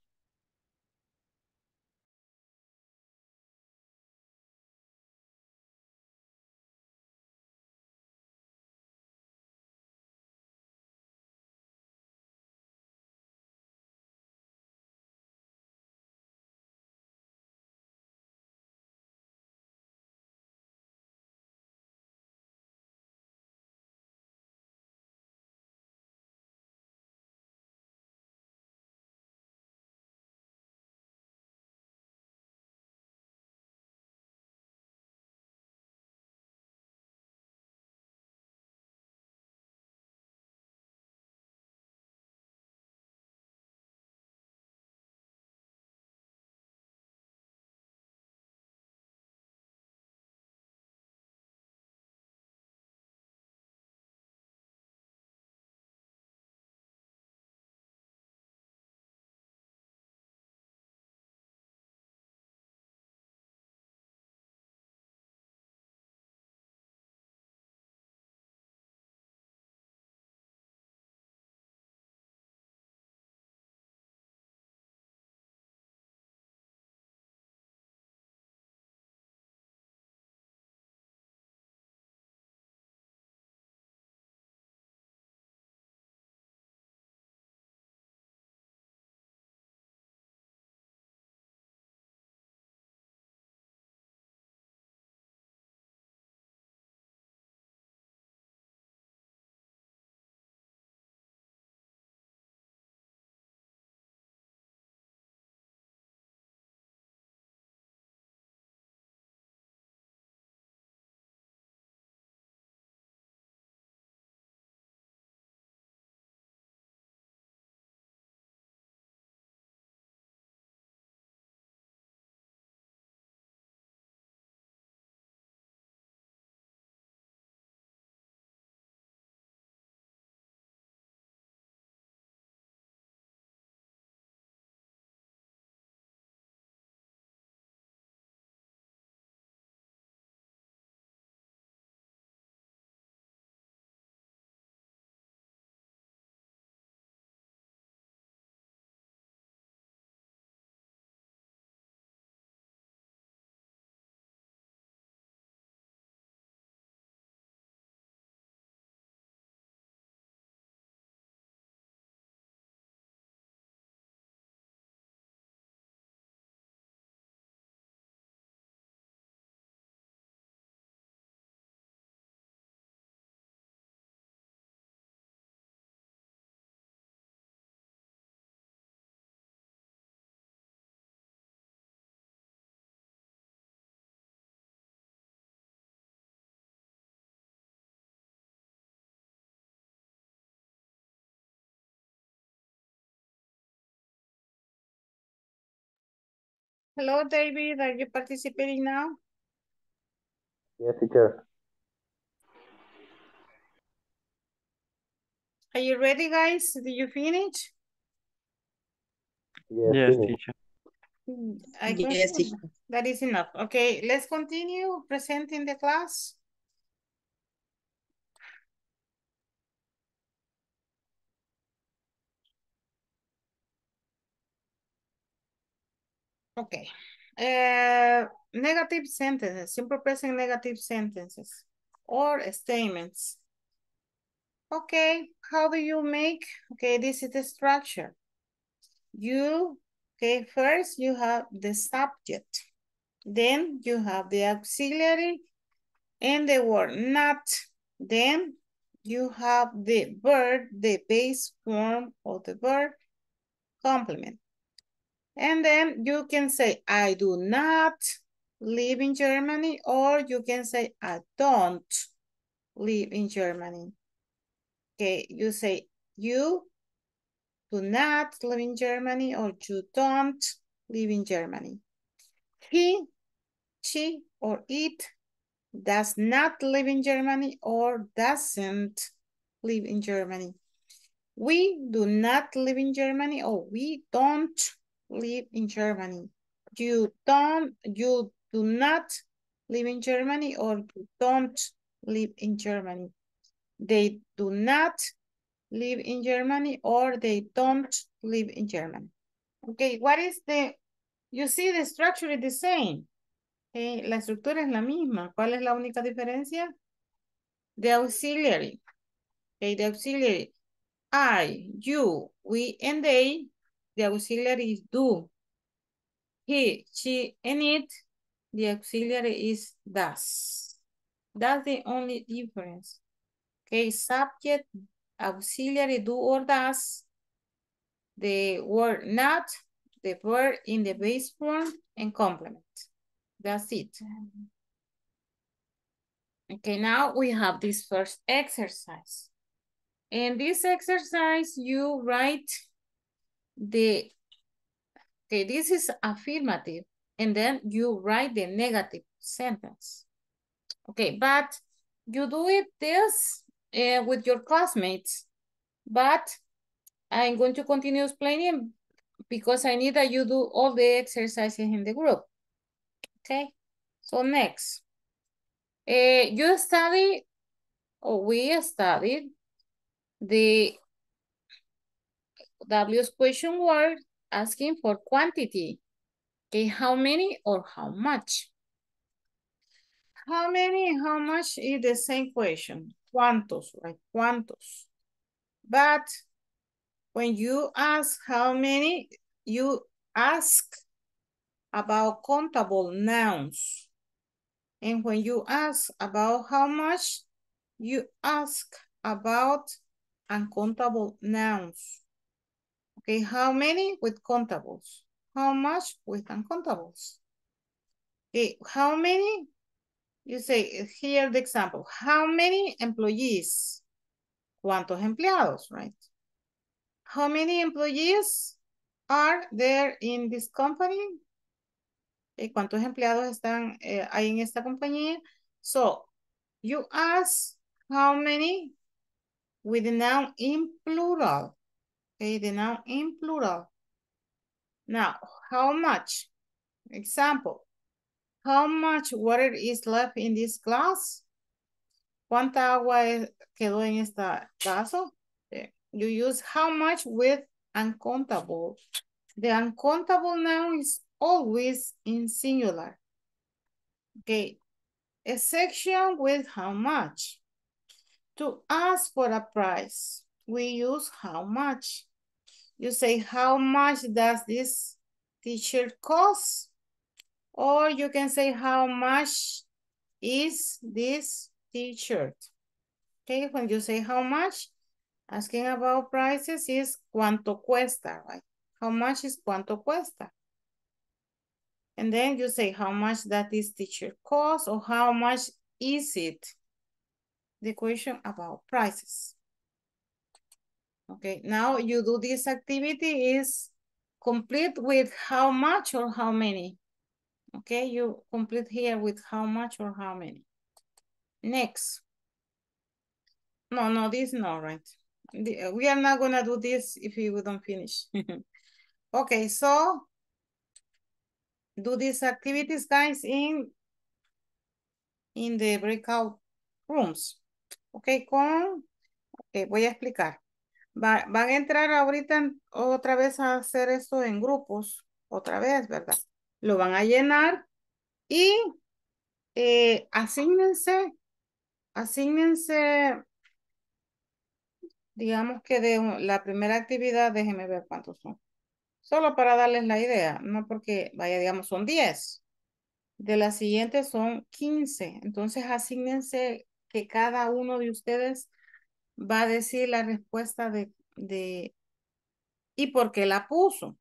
Hello, David. Are you participating now? Yes, teacher. Are you ready, guys? Did you finish? Yes, yes teacher. I guess yes, teacher. That is enough. Okay, let's continue presenting the class. Okay. Uh, negative sentences, simple present negative sentences or statements. Okay, how do you make? Okay, this is the structure. You, okay, first you have the subject. Then you have the auxiliary and the word not. Then you have the verb, the base form of the verb, complement. And then you can say, I do not live in Germany, or you can say, I don't live in Germany. Okay, you say, you do not live in Germany, or you don't live in Germany. He, she, or it does not live in Germany, or doesn't live in Germany. We do not live in Germany, or we don't live in Germany. You don't, you do not live in Germany, or you don't live in Germany. They do not live in Germany, or they don't live in Germany. Okay, what is the, you see the structure is the same. Okay, la estructura es la misma. ¿Cuál es la única diferencia? The auxiliary. Okay, the auxiliary. I, you, we, and they. The auxiliary is do. He, she, and it. The auxiliary is does. That's the only difference. Okay, subject, auxiliary, do or does. The word not, the verb in the base form, and complement. That's it. Okay, now we have this first exercise. In this exercise, you write the, okay, this is affirmative, and then you write the negative sentence. Okay, but you do it this uh, with your classmates, but I'm going to continue explaining because I need that you do all the exercises in the group. Okay, so next, uh, you study, or we studied the W's question word asking for quantity. Okay, how many or how much? How many, how much is the same question. Cuántos, right? Cuántos. But when you ask how many, you ask about countable nouns. And when you ask about how much, you ask about uncountable nouns. Okay, how many with countables? How much with uncountables? Okay, how many? You say, here the example. How many employees? ¿Cuántos empleados, right? How many employees are there in this company? Okay, ¿cuántos empleados están eh, hay en esta compañía? So, you ask how many with the noun in plural. Okay, the noun in plural. Now, how much? Example, how much water is left in this glass? ¿Cuánta agua quedó en esta vaso? Okay. You use how much with uncountable. The uncountable noun is always in singular. Okay, a section with how much. To ask for a price, we use how much. You say, how much does this t-shirt cost? Or you can say, how much is this t-shirt? Okay, when you say how much, asking about prices is cuánto cuesta, right? How much is cuánto cuesta? And then you say, how much does this t-shirt cost? Or how much is it? The question about prices. Okay, now you do this activity is complete with how much or how many. Okay, you complete here with how much or how many. Next. No, no, this no, right? The, we are not gonna do this if we don't finish. Okay, so do these activities, guys, in in the breakout rooms. Okay, con, okay, voy a explicar. Va, van a entrar ahorita otra vez a hacer esto en grupos, otra vez, ¿verdad? Lo van a llenar y eh, asígnense, asígnense, digamos que de la primera actividad, déjenme ver cuántos son. Solo para darles la idea, no porque, vaya, digamos, son diez. De la siguiente son quince. Entonces, asígnense que cada uno de ustedes va a decir la respuesta de, de y por qué la puso.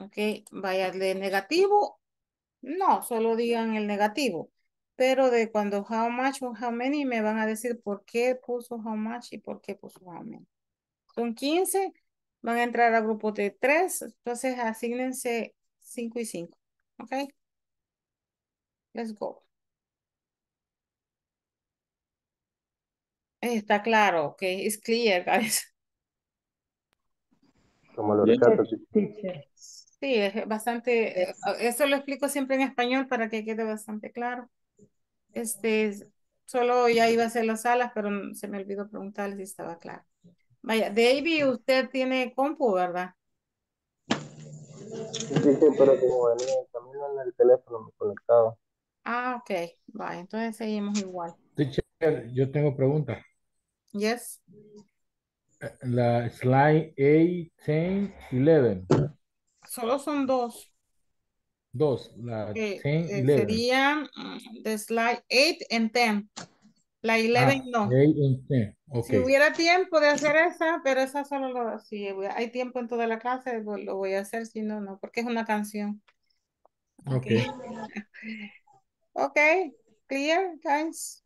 Ok, vaya, de negativo, no, solo digan el negativo. Pero de cuando how much o how many me van a decir por qué puso how much y por qué puso how many. Son quince, van a entrar a grupos de tres, entonces asígnense cinco y cinco. Ok. Let's go. Está claro, ok, it's clear, guys. Como lo rescato, teacher. Sí, es bastante, eso lo explico siempre en español para que quede bastante claro. Este, solo ya iba a hacer las salas, pero se me olvidó preguntarles si estaba claro. Vaya, David, usted tiene compu, ¿verdad? Sí, sí, pero como venía en camino en el teléfono me conectaba. Ah, ok, vaya, entonces seguimos igual. Teacher, yo tengo pregunta. Yes. La slide eight, ten, eleven. Solo son dos. Dos, la okay, ten, eleven. Serían the slide eight and ten. La eleven ah, no. eight and ten. Okay. Si hubiera tiempo de hacer esa, pero esa solo lo, si hay tiempo en toda la clase, lo voy a hacer, si no, no, porque es una canción. Ok. Ok, okay. Clear, guys.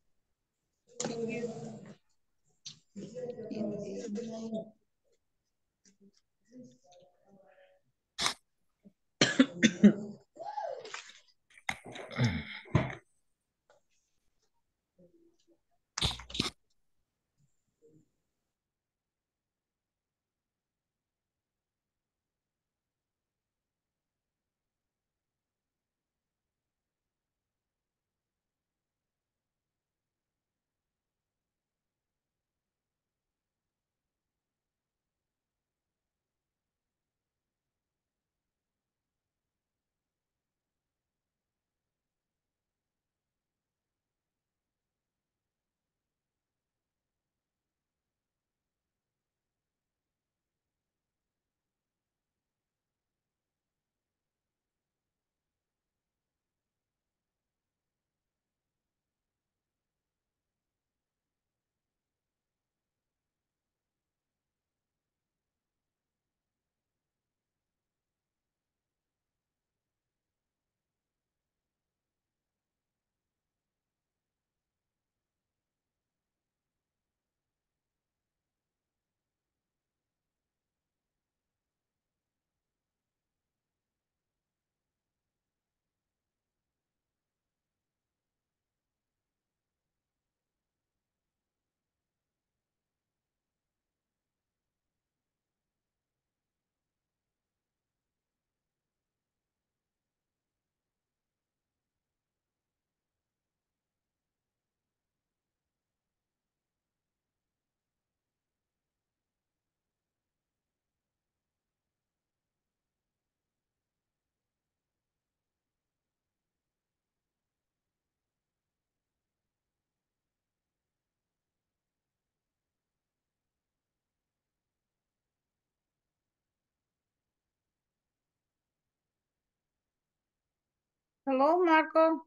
Hello, Marco.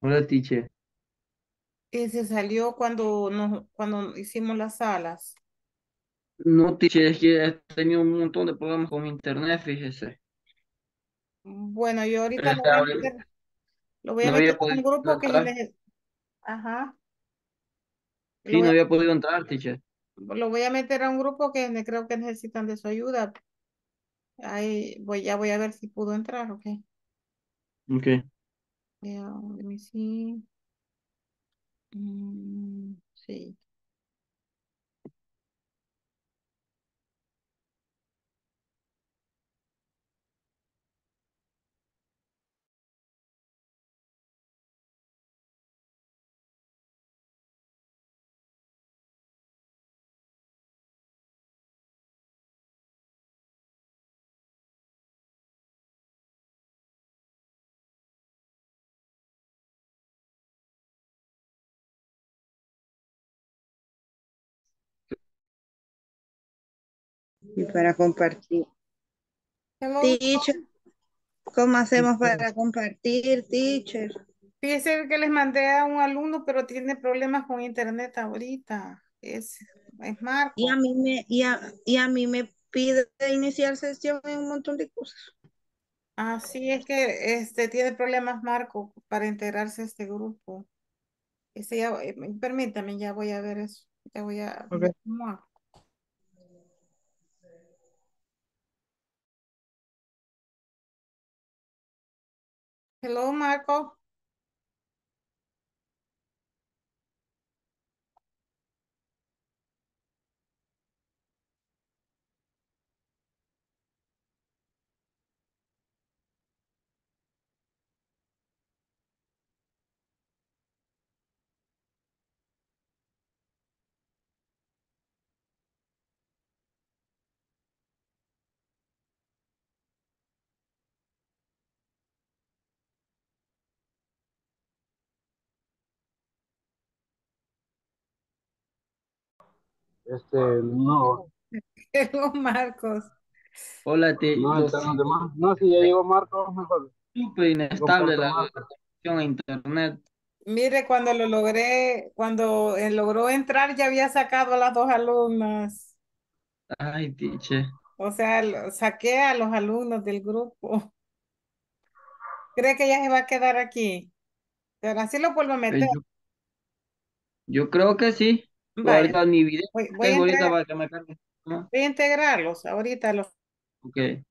Hola, teacher. que se salió cuando, nos, cuando hicimos las salas. No, teacher, es que he tenido un montón de problemas con internet, fíjese. Bueno, yo ahorita lo voy a meter en un grupo que les... Ajá. Sí, no había podido entrar, teacher. Lo voy a meter a un grupo que creo que necesitan de su ayuda. Ahí voy, ya voy a ver si pudo entrar, ¿ok? Ok. Yeah, let me see. Mm, sí. Y para compartir. Teacher, ¿cómo hacemos para compartir, teacher? Fíjense que les mandé a un alumno, pero tiene problemas con internet ahorita. Es, es Marco. Y a mí me, y a, y a mí me pide iniciar sesión en un montón de cosas. Así es que este tiene problemas Marco para integrarse a este grupo. Este ya, eh, permítame, ya voy a ver eso. Ya voy a... Okay. Hello, Marco. Este, no. Hello, Marcos. Hola, te. No, los demás. No, si ya llegó Marcos, mejor. Súper inestable la conexión a internet. Mire, cuando lo logré, cuando logró entrar, ya había sacado a las dos alumnas. Ay, tiche. O sea, saqué a los alumnos del grupo. ¿Cree que ya se va a quedar aquí? Pero así lo vuelvo a meter. Yo, yo creo que sí. Vale. Ahorita ni video voy, voy, tengo a integrar, ahorita para que me ¿no? voy a integrarlos ahorita los. Okay.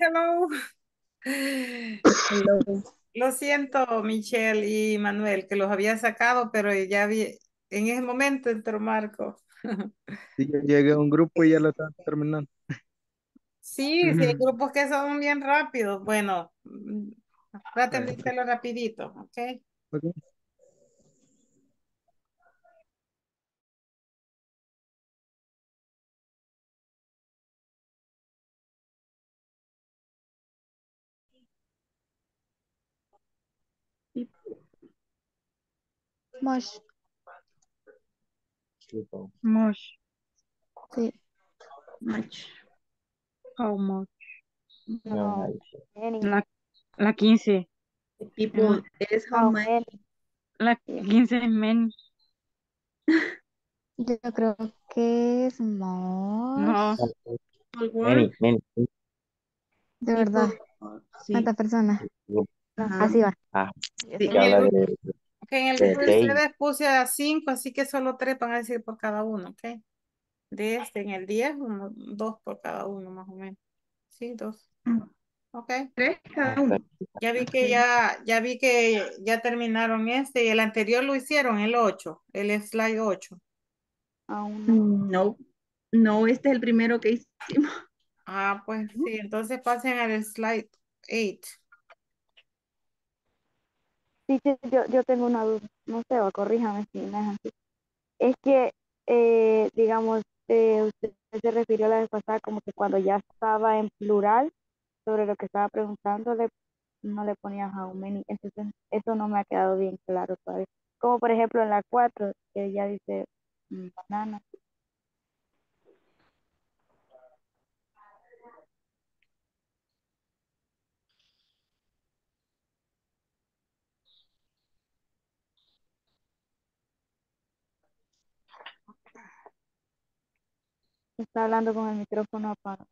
Hello. Hello. Lo siento, Michelle y Manuel, que los había sacado, pero ya vi, en ese momento entró Marco. Sí, llegué a un grupo y ya lo están terminando. Sí, sí, hay grupos que son bien rápidos. Bueno, traten de hacerlo rapidito, ¿ok? Okay. Mosh. Mosh. Sí. Much. How much? No. La, la quince. People, es how much. La quince es menos. Yo creo que es más. No. Many, many. De verdad. Sí. ¿Cuántas personas? Ajá. Así va. Ah, sí, que en el grupo de ustedes puse a cinco, así que solo tres van a decir por cada uno, ¿ok? De este, en el diez, uno, dos por cada uno, más o menos. Sí, dos. ¿Ok? Tres cada uno. Ya vi que ya, ya vi que ya terminaron este, y el anterior lo hicieron, el ocho, el slide ocho. Oh, no. no, no, este es el primero que hicimos. Ah, pues sí, entonces pasen al slide ocho. Sí, yo, yo tengo una duda, no sé, o corríjame si no es así. Es que, eh, digamos, eh, usted se refirió la vez pasada como que cuando ya estaba en plural sobre lo que estaba preguntándole, no le ponía how many. Eso, eso no me ha quedado bien claro todavía. Como por ejemplo en la cuatro, que ya dice banana. Está hablando con el micrófono apagado.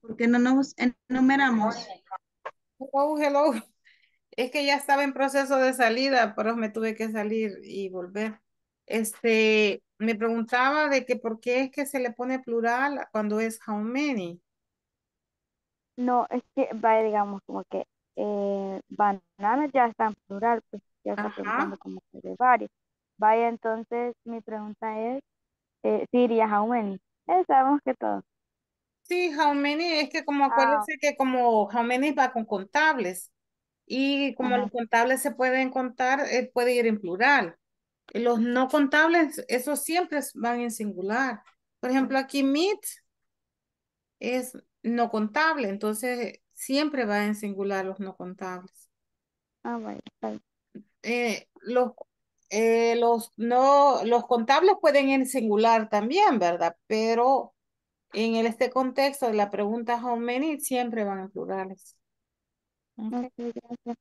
¿Por qué no nos enumeramos? Hello, hello. Es que ya estaba en proceso de salida, pero me tuve que salir y volver. Este, me preguntaba de que por qué es que se le pone plural cuando es how many. No, es que va, digamos, como que eh, banana ya está en plural, pues ya está preguntando como que de varios. Vaya, entonces mi pregunta es, eh, sí diría how many. Eh, sabemos que todos. Sí, how many, es que como acuérdense ah. que como how many va con contables y como Ajá. los contables se pueden contar, eh, puede ir en plural. Los no contables, esos siempre van en singular. Por ejemplo, aquí meet es no contable, entonces siempre va en singular los no contables. Ah, bueno. Eh, los, eh, los, no, los contables pueden ir en singular también, ¿verdad? Pero en este contexto de la pregunta how many siempre van en plurales. Okay. Okay, gracias.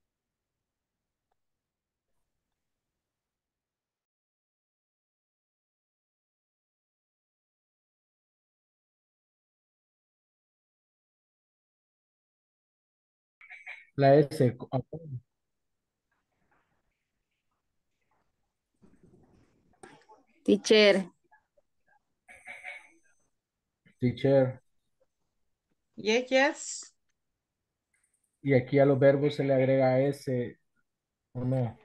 La S. Teacher. Teacher. Yes, yes. Y aquí a los verbos se le agrega S. ¿O no?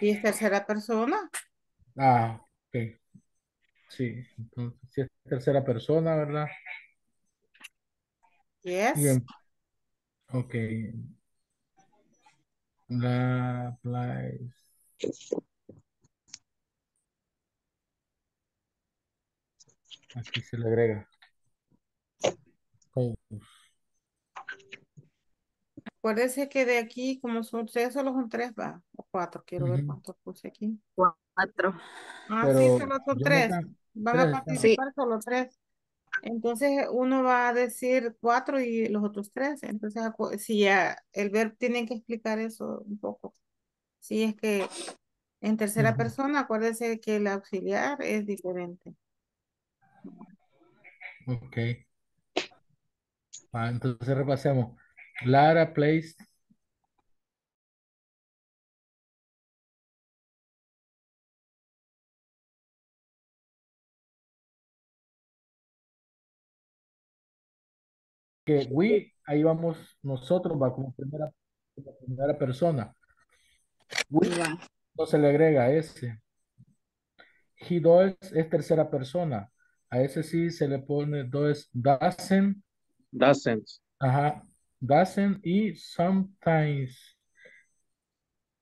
¿Y es tercera persona? Ah, ok. Sí, entonces sí es tercera persona, ¿verdad? Yes. Y en... Ok. La place. Aquí se le agrega. Oh. Acuérdese que de aquí, como son tres, solo son tres, va. O cuatro, quiero uh-huh. ver cuántos puse aquí. Cuatro. Ah, pero sí, solo son tres. No can... Van tres, a participar sí. solo tres. Entonces uno va a decir cuatro y los otros tres. Entonces, si ya el verbo tienen que explicar eso un poco. Si es que en tercera uh-huh. persona, acuérdese que el auxiliar es diferente. Ok. Ah, entonces repasemos. Lara placed. Que we, ahí vamos nosotros, va como primera, como primera persona. We, no se le agrega ese. He does es tercera persona. A ese sí se le pone does, doesn't. Doesn't. Ajá. Doesn't y sometimes.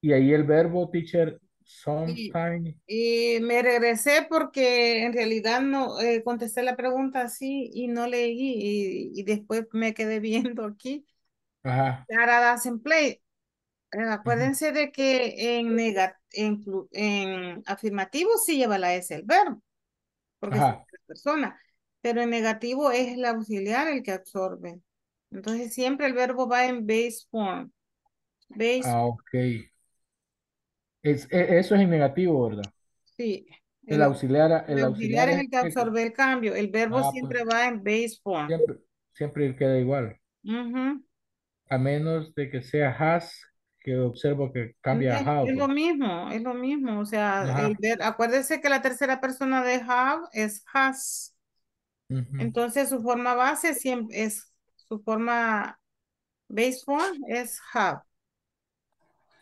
Y ahí el verbo, teacher, sometimes. Y, y me regresé porque en realidad no eh, contesté la pregunta así y no leí. Y, y después me quedé viendo aquí. Ajá. Lara doesn't play. Acuérdense uh-huh. de que en, negat en, en afirmativo sí lleva la S el verbo. Porque Ajá. es otra persona. Pero en negativo es el auxiliar el que absorbe. Entonces siempre el verbo va en base form. Base ah, ok. Es, es, eso es en negativo, ¿verdad? Sí. El, el auxiliar el, el auxiliar es el que absorbe el cambio. El verbo ah, siempre pues, va en base form. Siempre, siempre queda igual. Uh-huh. A menos de que sea has, que observo que cambia Entonces, a have. Es lo mismo, es lo mismo. O sea, el ver, acuérdese que la tercera persona de have es has. Uh-huh. Entonces su forma base siempre es, su forma base form es have.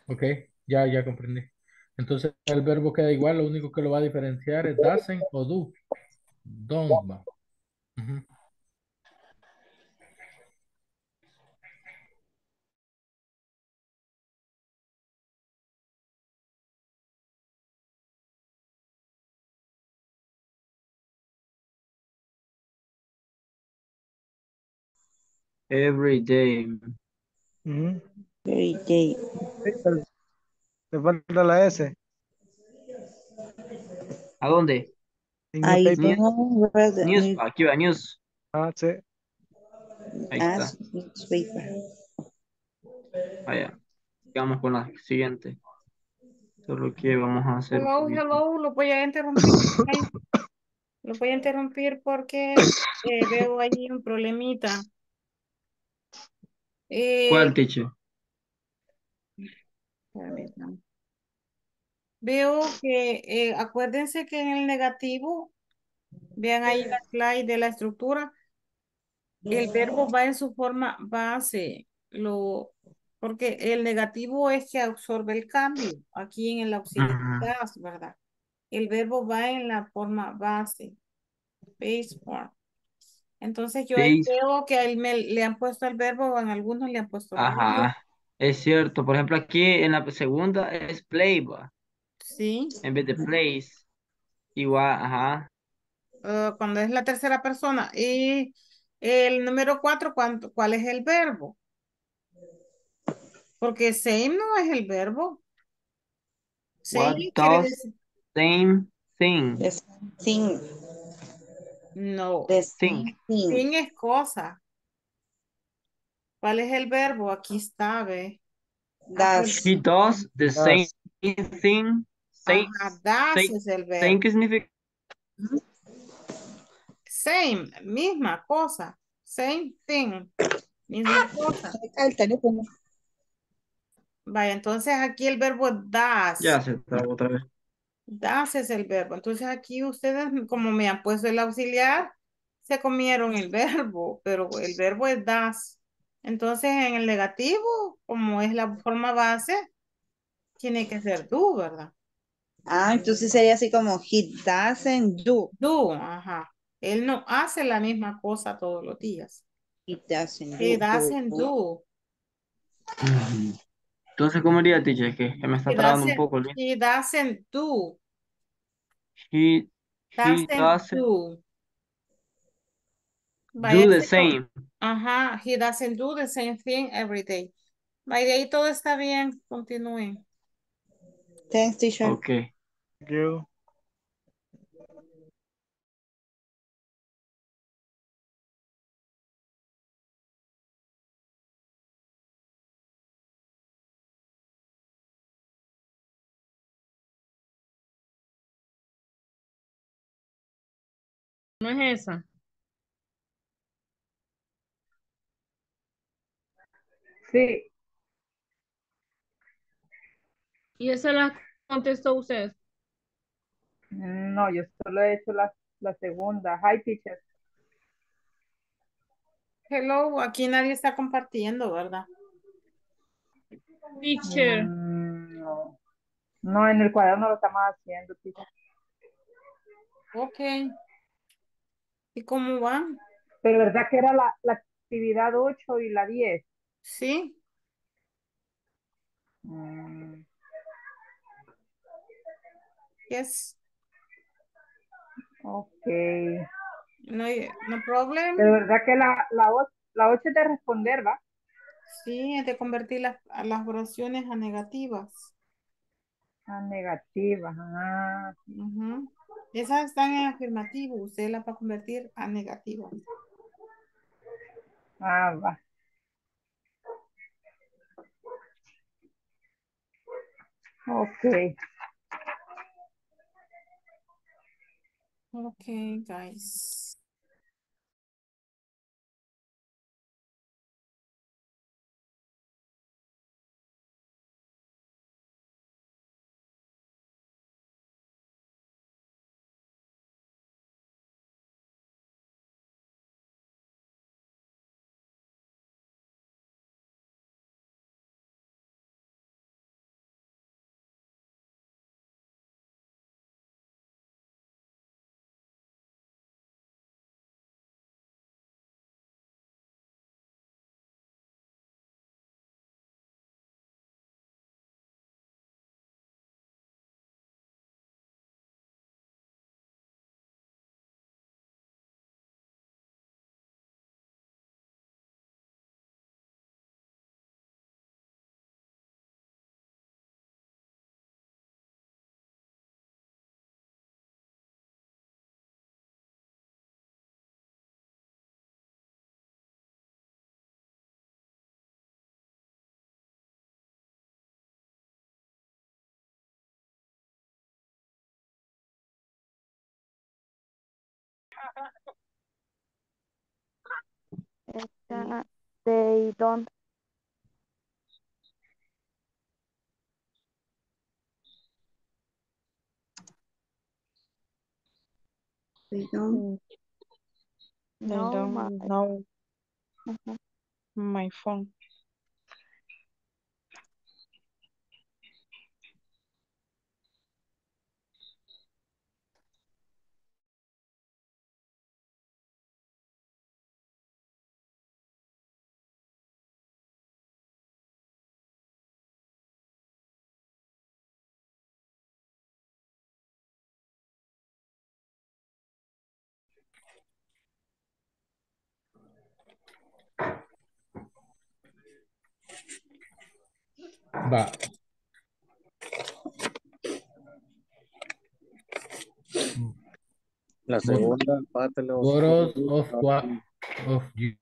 Ok, ya, ya comprendí. Entonces el verbo queda igual, lo único que lo va a diferenciar es doesn't o do. Don't. Uh-huh. Every day. Mm-hmm. Every day. Te falta la S. ¿A dónde? I don't know whether news, news. Aquí va, news. Ah, sí. Ahí As está. Newspaper. Allá. Sigamos con la siguiente. Solo que vamos a hacer. Hello, hello, lo voy a interrumpir. Lo voy a interrumpir porque eh, veo ahí un problemita. Eh, ¿Cuál, teacher? No. Veo que, eh, acuérdense que en el negativo, vean ahí la slide de la estructura, el verbo va en su forma base, lo, porque el negativo es que absorbe el cambio, aquí en el auxiliar, uh-huh. ¿Verdad? El verbo va en la forma base, base form. Entonces yo sí. Creo que a él me, le han puesto el verbo o en algunos le han puesto el verbo. Ajá, es cierto. Por ejemplo, aquí en la segunda es play, ¿va? Sí. En vez de plays. Igual, ajá. Uh, cuando es la tercera persona. Y el número cuatro, ¿cuánto, ¿cuál es el verbo? Porque same no es el verbo. Same quiere decir... Same thing. Yes, thing. No. Thing. Thing es cosa. ¿Cuál es el verbo? Aquí está, ve. Does. She does the does. Same thing. Same. Ajá, das same, es el verbo. Same, ¿qué significa? Same, misma cosa. Same thing. Misma cosa. El teléfono. Vaya, entonces aquí el verbo das. Ya se está otra vez. Das es el verbo. Entonces aquí ustedes, como me han puesto el auxiliar, se comieron el verbo, pero el verbo es das. Entonces en el negativo, como es la forma base, tiene que ser do, ¿verdad? Ah, entonces sería así como he doesn't do. Do, ajá. Él no hace la misma cosa todos los días. He doesn't do. He doesn't do. do. Mm-hmm. Entonces, ¿cómo diría, teacher? Que me está trabando un poco. He doesn't do. He, he doesn't, doesn't do. Do the same. Ajá, he doesn't do the same thing every day. By the way, todo está bien. Continúen. Thanks, teacher. Okay. Thank you. No es esa. Sí. ¿Y esa la contestó usted? No, yo solo he hecho la, la segunda. Hi, teacher. Hello, aquí nadie está compartiendo, ¿verdad? Teacher. Mm, no. No, en el cuaderno lo estamos haciendo, teacher. Okay. ¿Y cómo van? Pero verdad que era la, la actividad ocho y la diez. Sí. Mm. Yes. Ok. No, no problem. Pero verdad que la, la, la ocho es de responder, ¿va? Sí, es de convertir las, las oraciones a negativas. A negativas, ah. Uh-huh. Esas están en afirmativo, usted las va a convertir a negativo. Ah, va. Ok. Ok, guys. Uh, They don't. They don't. They no, don't my... know uh-huh. my phone. Va. La segunda parte los boros of what of you.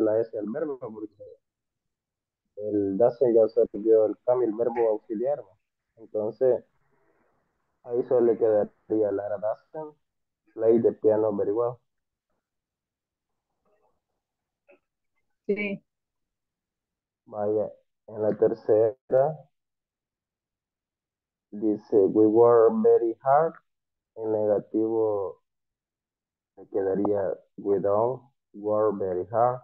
La S al verbo, porque el doesn't ya se perdió el cambio, el verbo auxiliar, ¿no? Entonces ahí solo le quedaría la doesn't play de piano very well. Sí. Vaya, en la tercera dice we work very hard, en negativo le quedaría we don't work very hard.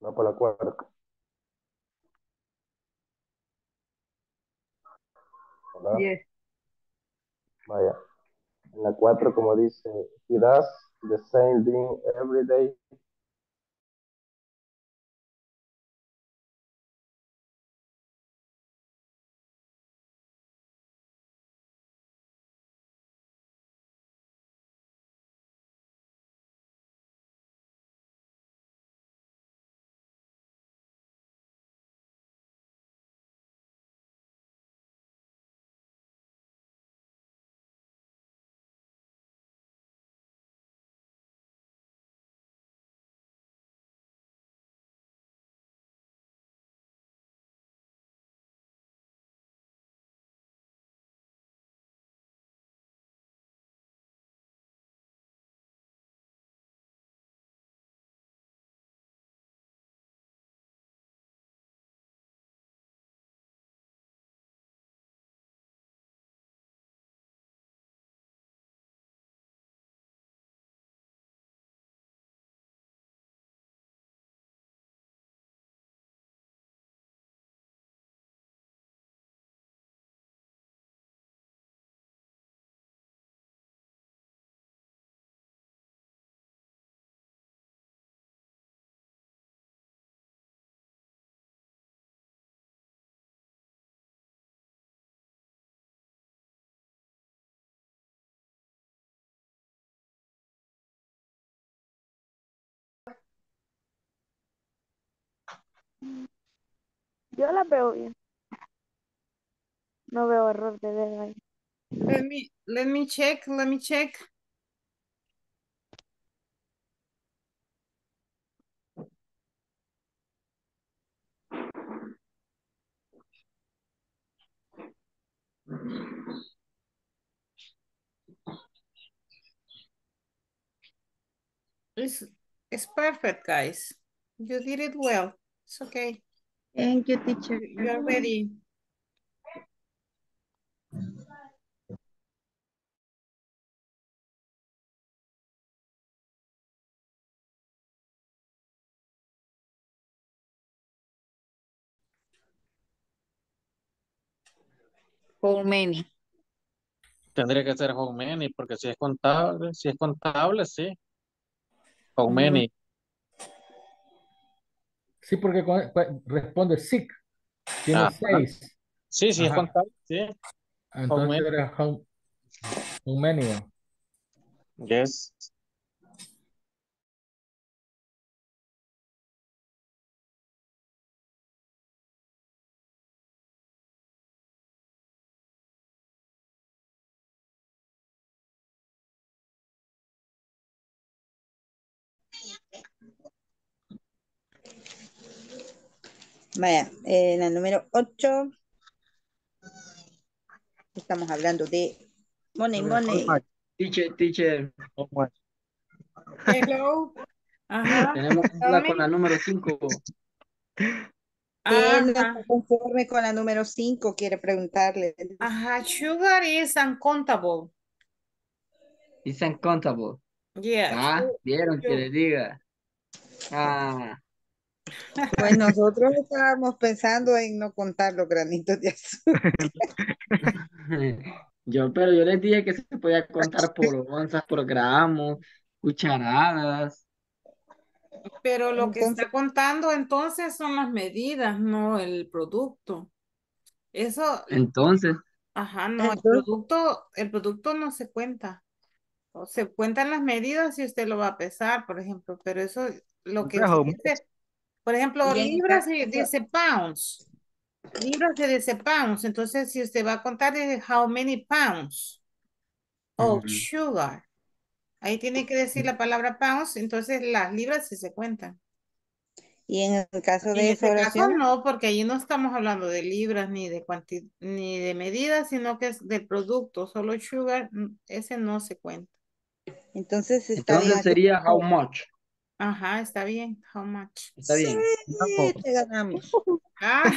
No, por la cuarta. Hola. Yes. Vaya. En la cuatro, como dice, he does the same thing every day. Yo la veo bien. No veo error de dedo ahí. Let me, let me check, let me check. It's, it's perfect, guys. You did it well. It's okay. Thank you, teacher. You are ready. How many? Tendría que ser how many, porque si es contable, si es contable, sí. How many. Sí, porque responde sick. Tiene ah, seis. Ah. Sí, sí, ajá. Es contable, sí. Entonces, how many. Era how, how many. Yes. Vaya, en el número ocho estamos hablando de money, money. Teacher, teacher. Hello. Ajá. Tenemos que hablar con la número cinco. Ah, no está conforme con la número cinco, quiere preguntarle. Ajá, sugar is uncountable. It's uncountable. Yeah. Ah, vieron que les diga. Ah. Pues nosotros estábamos pensando en no contar los granitos de azúcar. Yo, pero yo les dije que se podía contar por onzas, por gramos, cucharadas. Pero lo entonces, que está contando entonces son las medidas, no el producto. Eso. Entonces. Ajá, no, entonces, el producto, el producto no se cuenta. O se cuentan las medidas si usted lo va a pesar, por ejemplo, pero eso lo que dice, por ejemplo, libras se dice pounds, libras se dice pounds, entonces si usted va a contar dice how many pounds of mm-hmm. sugar, ahí tiene que decir la palabra pounds, entonces las libras sí se cuentan. Y en el caso de esa oración, caso no, porque allí no estamos hablando de libras ni de cuanti ni de medidas, sino que es del producto, solo sugar, ese no se cuenta. Entonces, está Entonces bien. Sería how much. Ajá, está bien. How much. Está bien. Sí, te ganamos. Ah.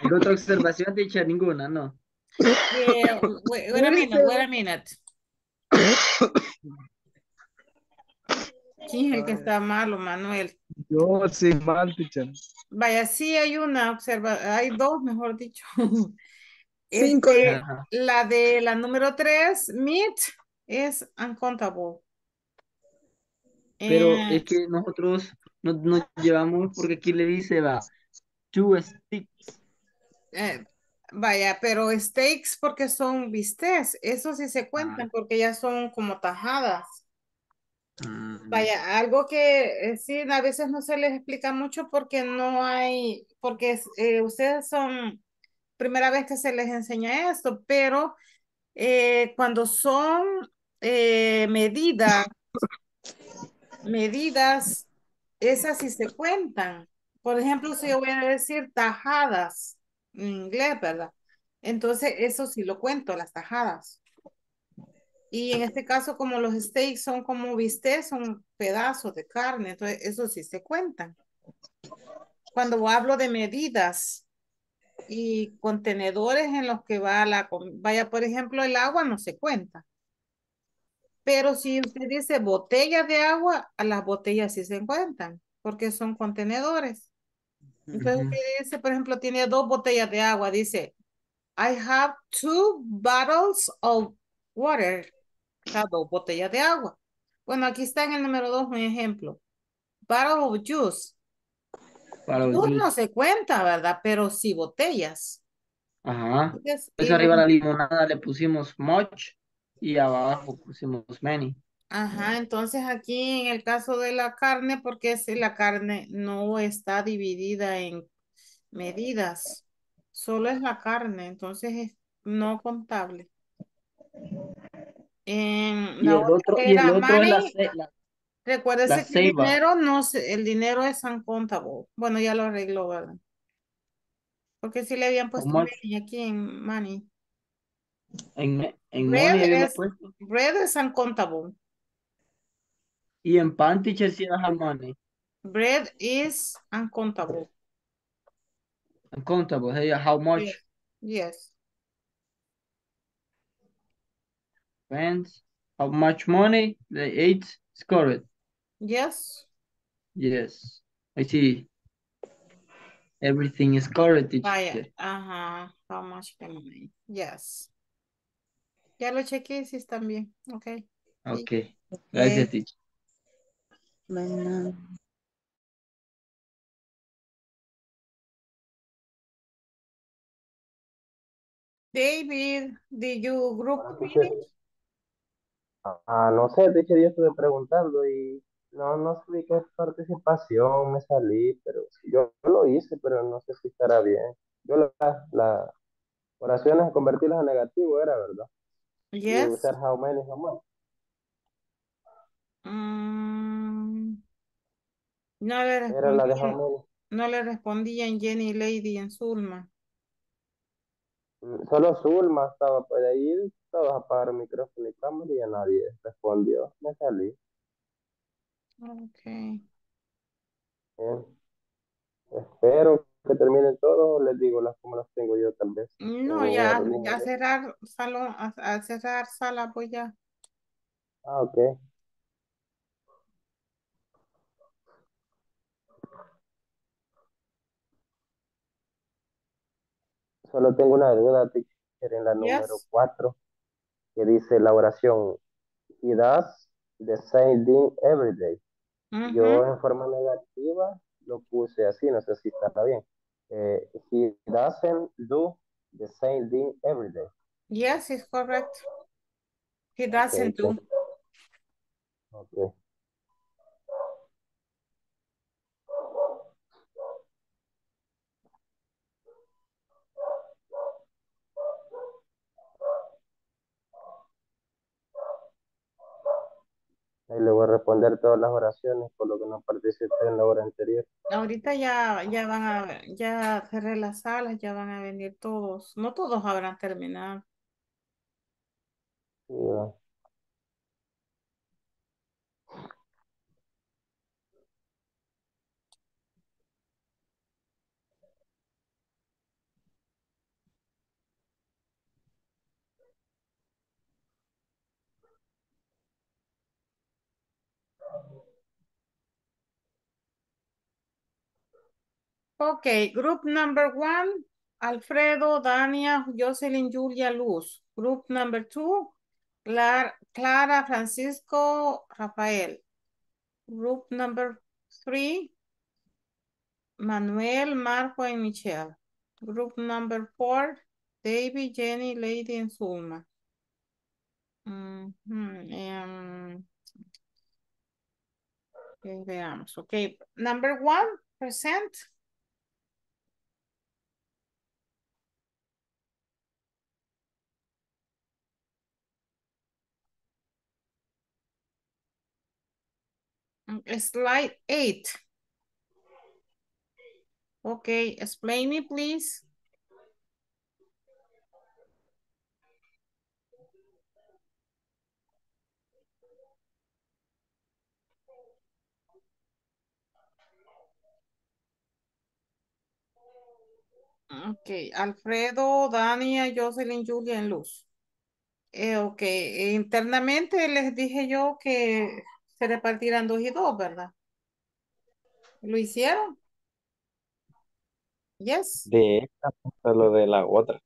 ¿Alguna otra observación, dicha? Ninguna, no. Yeah, wait, wait a minute, wait a minute. ¿Quién es el que está malo, Manuel? Yo, sí, mal, teacher. Vaya, sí hay una observación, hay dos, mejor dicho. Cinco. Este, la de la número tres, meat, es uncountable. Pero eh, es que nosotros nos, nos llevamos porque aquí le dice, va, two steaks. Eh, vaya, pero steaks porque son bistecs, eso sí se cuentan ah. porque ya son como tajadas. Ah. Vaya, algo que eh, sí, a veces no se les explica mucho porque no hay, porque eh, ustedes son... primera vez que se les enseña esto, pero eh, cuando son eh, medidas, medidas, esas sí se cuentan. Por ejemplo, si yo voy a decir tajadas en inglés, ¿verdad? Entonces, eso sí lo cuento, las tajadas. Y en este caso, como los steaks son como bistecs, son pedazos de carne, entonces, eso sí se cuentan. Cuando hablo de medidas, y contenedores en los que va la vaya, por ejemplo, el agua no se cuenta. Pero si usted dice botella de agua, a las botellas sí se cuentan, porque son contenedores. Entonces, usted dice, por ejemplo, tiene dos botellas de agua, dice, I have two bottles of water. O sea, dos botellas de agua. Bueno, aquí está en el número dos un ejemplo. Bottle of juice. Tú no se cuenta, ¿verdad? Pero sí botellas. Ajá. Entonces, pues arriba de la limonada le pusimos much y abajo pusimos many. Ajá, entonces aquí en el caso de la carne, porque si la carne no está dividida en medidas, solo es la carne, entonces es no contable. En la y el otro, y el otro money, es la... Recuérdese que el dinero, no, el dinero es uncountable. Bueno, ya lo arregló, ¿verdad? Porque sí le habían puesto Money. Money aquí en Money. En, en Red Money habían puesto. Red is uncountable. Y en Pan, teacher, sí era Money. Bread is uncountable. Uncountable, hey, how much? Yes. yes. Friends, how much money they ate? Scored. Yes. Yes. I see. Everything is correct. Vaya, ajá. How much money? Yes. Ya lo chequé, sí están bien. Ok. Ok. Gracias, okay. Teacher. Bueno. David, did you group finish? Ah, no sé, de hecho yo estuve preguntando y no, no sé de qué participación me salí, pero yo lo hice, pero no sé si estará bien. Yo las la, oraciones, convertirlas a negativo era, ¿verdad? Yes. Y usar how many, how much. Mm, no le era la de how many. No le respondían Jenny, Lady en Zulma. Solo Zulma estaba por ahí, todos apagaron el micrófono y cámara y ya nadie respondió. Me salí. Ok. Bien. Espero que terminen todos, les digo las como las tengo yo tal vez. No, no ya, a, a cerrar salón, a, a cerrar sala pues ya. Ah, ok. Solo tengo una duda, teacher, en la número cuatro, que dice la oración, he does the same thing every day. Uh-huh. Yo en forma negativa lo puse así, no sé si está bien. Eh, he doesn't do the same thing every day. Yes, it's correct. He doesn't okay, do. Okay. Ahí le voy a responder todas las oraciones por lo que no participé en la hora anterior. Ahorita ya, ya van a, ya cerré las salas, ya van a venir todos. No todos habrán terminado. Sí, va. Okay, group number one, Alfredo, Dania, Jocelyn, Julia, Luz. Group number two, Clara, Clara, Francisco, Rafael. Group number three, Manuel, Marco, and Michelle. Group number four, David, Jenny, Lady, and Zulma. Mm-hmm. um, okay, veamos. Okay, number one, present. Slide eight. Okay, explain me, please. Okay, Alfredo, Dania, Jocelyn, Julia, en Luz. Eh, okay, internamente les dije yo que se repartirán dos y dos, ¿verdad? ¿Lo hicieron? Yes. De esta, solo de la otra.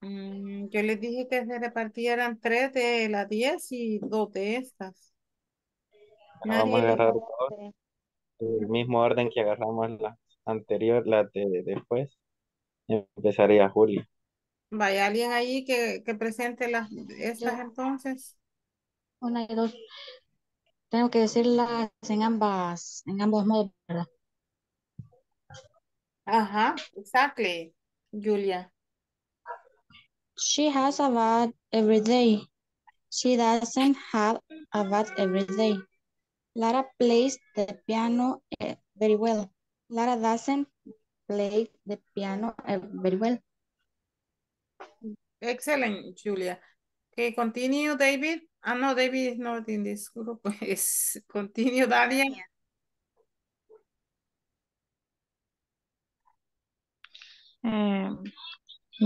Mm, yo les dije que se repartieran tres de las diez y dos de estas. Vamos a agarrar dos, el mismo orden que agarramos la anterior, la de después. Empezaría Julio. Vaya, alguien ahí que, que presente las estas entonces. Una y dos. Tengo que decirlas en ambas, en ambos modos, ¿verdad? Ajá, exactly, Julia. She has a bath every day. She doesn't have a bath every day. Lara plays the piano very well. Lara doesn't played the piano very well. Excellent, Julia. Okay, continue, David. Ah, no, David is not in this group. Continue, Dalia. Um,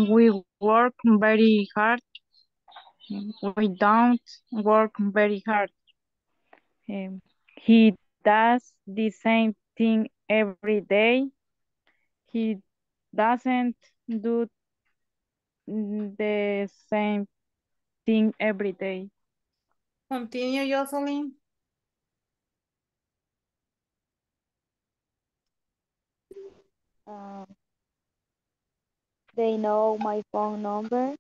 we work very hard. We don't work very hard. Um, he does the same thing every day. He doesn't do the same thing every day. Continue, Jocelyn. Uh, they know my phone number.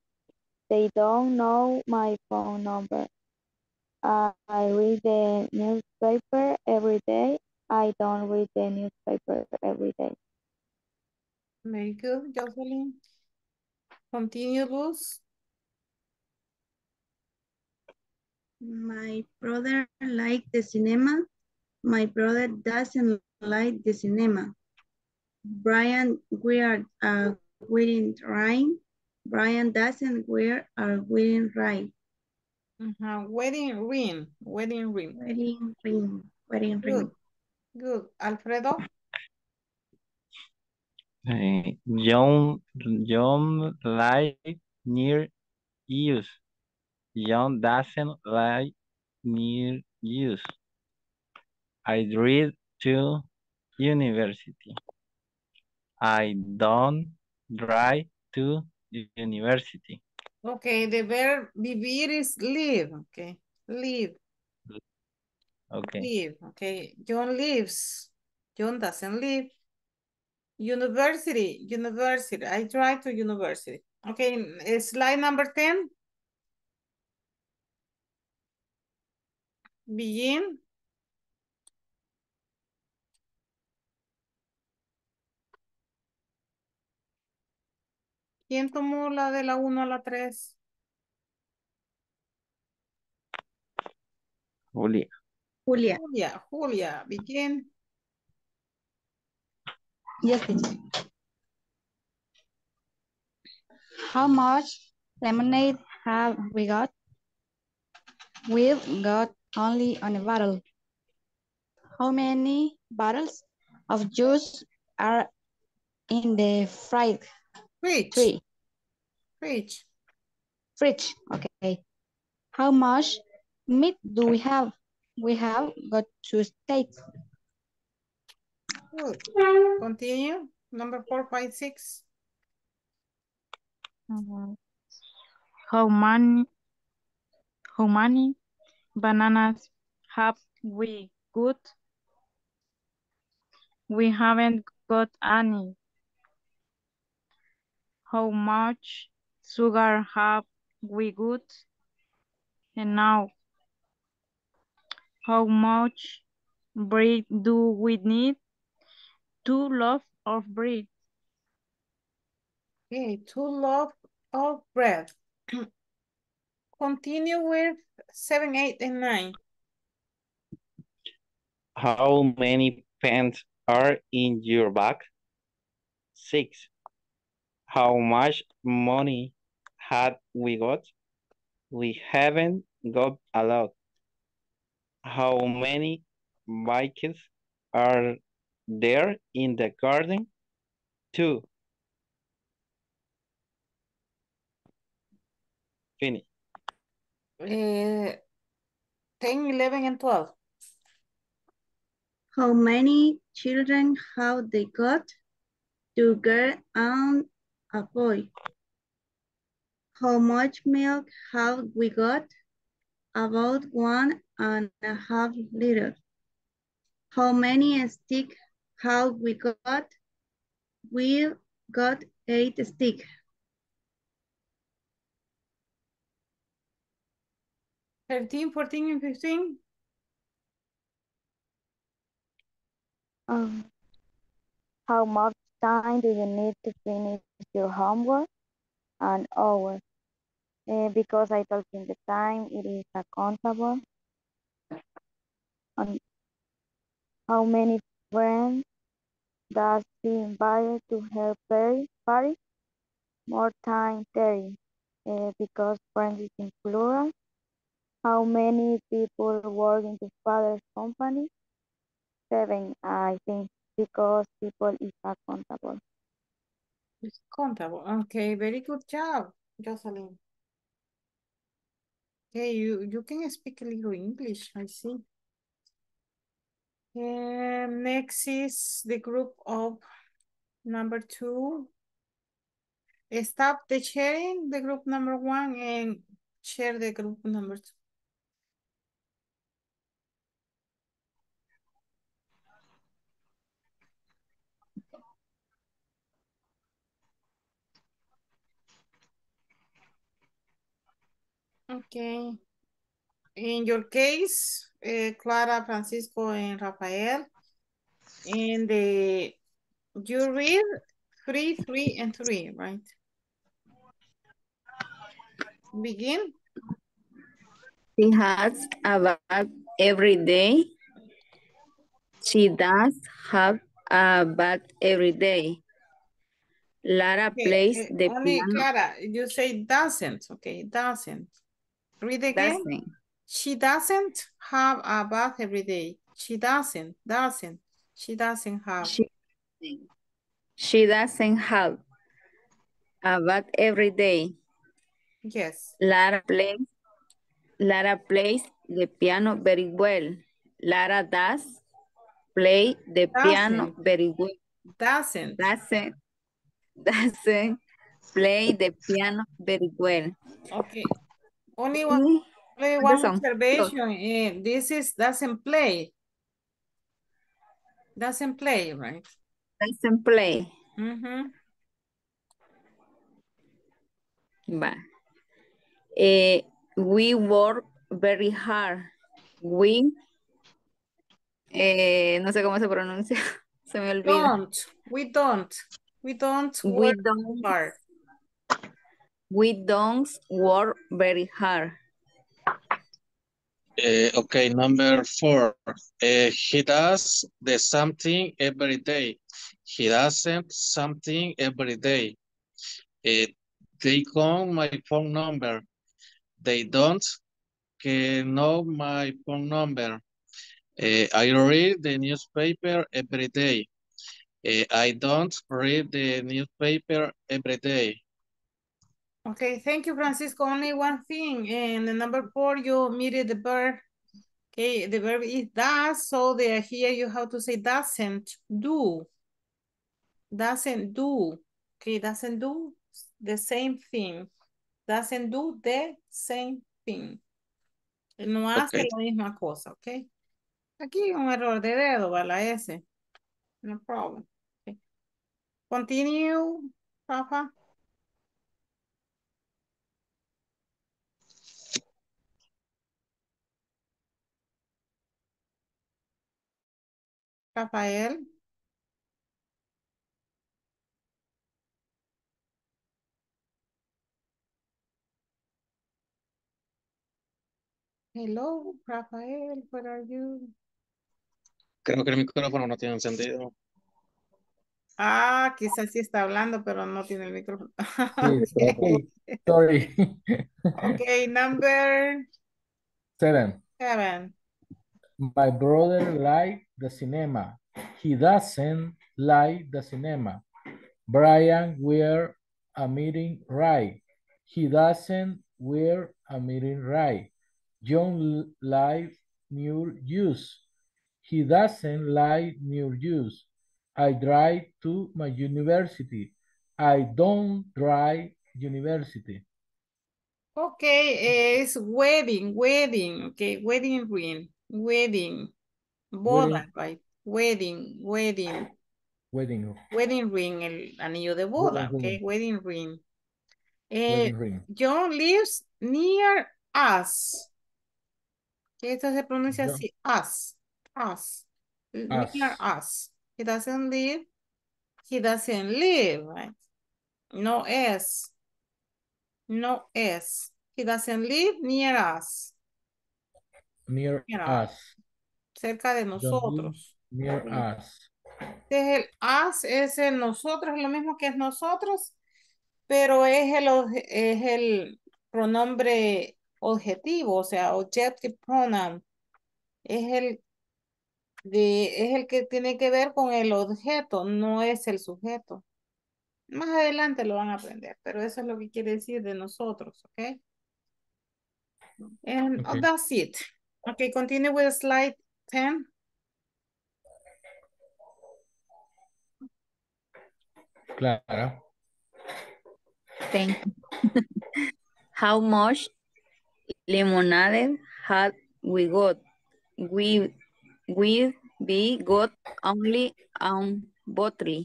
They don't know my phone number. Uh, I read the newspaper every day. I don't read the newspaper every day. Very good, Jocelyn. Continue, Luz. My brother likes the cinema. My brother doesn't like the cinema. Brian, we are uh, waiting rain. Brian doesn't wear a wedding ring. Uh-huh. Wedding ring. Wedding ring. Wedding ring. Wedding Good. ring. Good. Alfredo? Uh, John, John lies near you. John doesn't lie near you. I read to university. I don't drive to university. Okay, the verb vivir is live. Okay, live. Okay. Live. Okay, John lives. John doesn't live. University. University. I drive to university. Okay, slide number ten. Begin. ¿Quién tomó la de la uno a la tres? Julia. Julia. Julia, Julia, begin. Yes, please. How much lemonade have we got? We've got only on a bottle. How many bottles of juice are in the fridge? Fridge. Three. Fridge. Fridge. Okay. How much meat do we have? We have got two steaks. Good. Continue. Number four, five, six. Uh, how many? How many bananas have we got? We haven't got any. How much sugar have we got? And now, how much bread do we need? Two loaves of bread. Okay, two loaves of bread. Continue with seven, eight, and nine. How many pens are in your bag? Six. How much money had we got? We haven't got a lot. How many bikes are there in the garden? Two. Finish. Uh, ten, eleven, and twelve. How many children have they got? Two girls and a boy. How much milk have we got? About one and a half liter. How many sticks have we got? We've got eight sticks. thirteen, fourteen, and fifteen. Um, how much time do you need to finish your homework? An hour. Uh, because I told you the time, it is accountable. Um, how many friends that she invited to her party more time thirty, uh, because friends is in plural. How many people work in the father's company? Seven, I think, because people is accountable. It's countable. Okay, very good job, Jocelyn. Okay, you, you can speak a little English, I see. And next is the group of number two. Stop the sharing, the group number one, and share the group number two. Okay. In your case, uh, Clara, Francisco, and Rafael, in the, you read three, three, and three, right? Begin. She has a bath every day. She does have a bath every day. Lara okay. plays uh, the only piano. Clara, you say doesn't, okay, doesn't. Read again. Doesn't. She doesn't have a bath every day. She doesn't, doesn't. She doesn't have. She, she doesn't have a bath every day. Yes. Lara plays, Lara plays the piano very well. Lara does play the doesn't. piano very well. Doesn't. Doesn't. Doesn't play the piano very well. Okay. Only one. Play one observation. Uh, this is doesn't play. Doesn't play, right? Doesn't play. Mm-hmm. But, uh, we work very hard. We. Eh, no sé cómo se pronuncia. Se me olvida. Don't. We don't. We don't work we don't, hard. We don't work very hard. Uh, okay, number four. Uh, he does the something every day. He doesn't something every day. Uh, they call my phone number. They don't know my phone number. Uh, I read the newspaper every day. Uh, I don't read the newspaper every day. Okay, thank you, Francisco. Only one thing, and the number four, you omitted the verb. Okay, the verb is does, so the, here you have to say doesn't do. Doesn't do. Okay, doesn't do the same thing. Doesn't do the same thing. No hace okay. la misma cosa, okay? Aquí un error de dedo, va la S. No problem. Okay. Continue, Rafa. Rafael. Hello, Rafael, where are you? Creo que el micrófono no tiene encendido. Ah, quizás sí está hablando, pero no tiene el micrófono. Okay. Sorry. Okay, number seven. Seven. My brother likes the cinema. He doesn't like the cinema. Brian wear a meeting right. He doesn't wear a meeting right. John likes new juice. He doesn't like new juice. I drive to my university. I don't drive university. Okay, it's wedding, wedding, okay, wedding ring. Wedding, boda, wedding. right? Wedding, wedding. Wedding. Wedding ring, el anillo de boda, wedding okay? Ring. Wedding ring. Wedding eh, ring. John lives near us. Esto se pronuncia John. así, us, us, us. Near us. He doesn't live, he doesn't live, right? No es, no es. He doesn't live near us. Near, near us. Cerca de nosotros. Near us. Entonces el us es el nosotros, lo mismo que es nosotros, pero es el, es el pronombre objetivo, o sea, objective pronoun. Es el, de, es el que tiene que ver con el objeto, no es el sujeto. Más adelante lo van a aprender, pero eso es lo que quiere decir de nosotros, ¿ok? And okay. Oh, that's it. Okay, continue with slide ten. Clara. Thank you. How much lemonade had we got? We we we got only um bottle.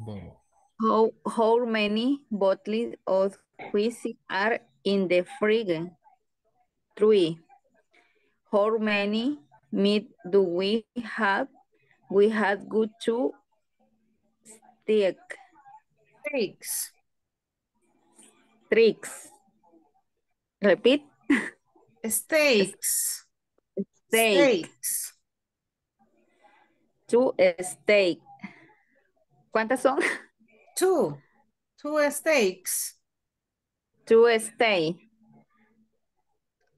Wow. How how many bottles of whiskey are in the fridge? Three. How many meat do we have? We had good two steak. Tricks. Tricks. Repeat. Steaks. Steaks. Two steak. ¿Cuántas son? Two. Two steaks. Two steak.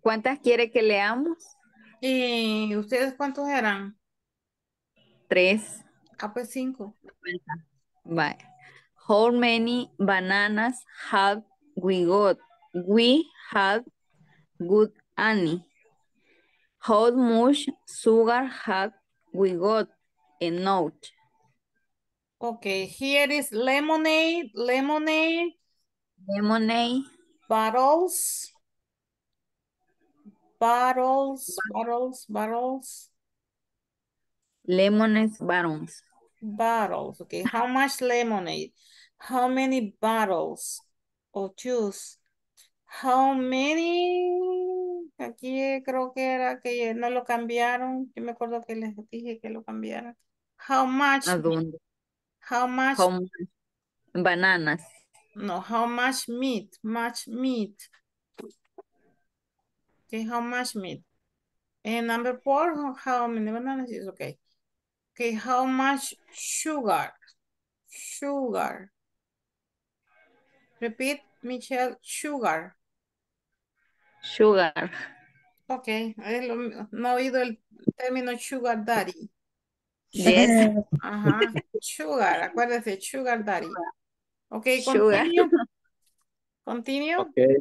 ¿Cuántas quiere que leamos? ¿Y ustedes cuántos eran? Tres. Ah, pues cinco. Bye. How many bananas have we got? We have good Annie. How much sugar have we got? A note. Okay, here is lemonade, lemonade, lemonade, bottles, bottles, bottles, bottles, lemonades, bottles, bottles. Okay, how much lemonade? How many bottles of juice? How many? Aquí creo que era que no lo cambiaron. Yo me acuerdo que les dije que lo cambiaran. How much? ¿A dónde? How much? How much bananas. No, how much meat? Much meat. Okay, how much meat? And number four, how many bananas is okay? Okay, how much sugar? Sugar. Repeat, Michelle, sugar. Sugar. Okay, no he oído el término sugar daddy. Yes. Ajá. Sugar, acuérdese, sugar daddy. Ok, sugar. Continue. Continue. Okay.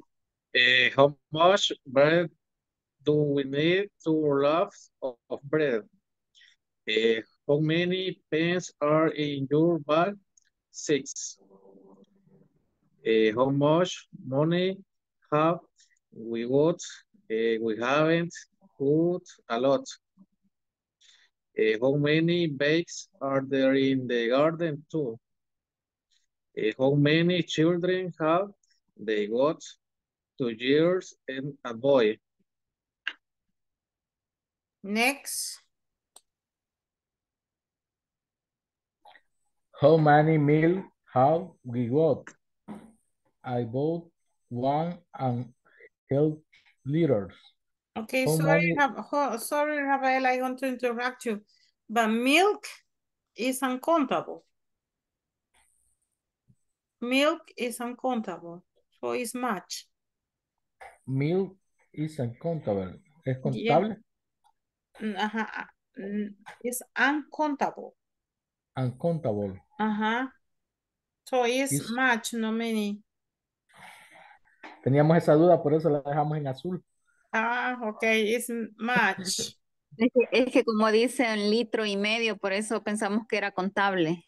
Uh, how much bread do we need? Two loaves of, of bread. Uh, how many pens are in your bag? Six. Uh, how much money have we got? Uh, we haven't got a lot. Uh, how many bags are there in the garden too? Uh, how many children have they got? Two years and a boy. Next. How many meals have we got? I bought one and held liters. Okay, how sorry, Rab oh, sorry, Rafael, I want to interrupt you, but milk is uncountable. Milk is uncountable, so it's much. Milk is uncountable. ¿Es contable? Yeah. Ajá. It's uncountable. Uncountable. Ajá. So it's, it's much, no many. Teníamos esa duda, por eso la dejamos en azul. Ah, ok, it's much. Es que, es que como dice un litro y medio, por eso pensamos que era contable.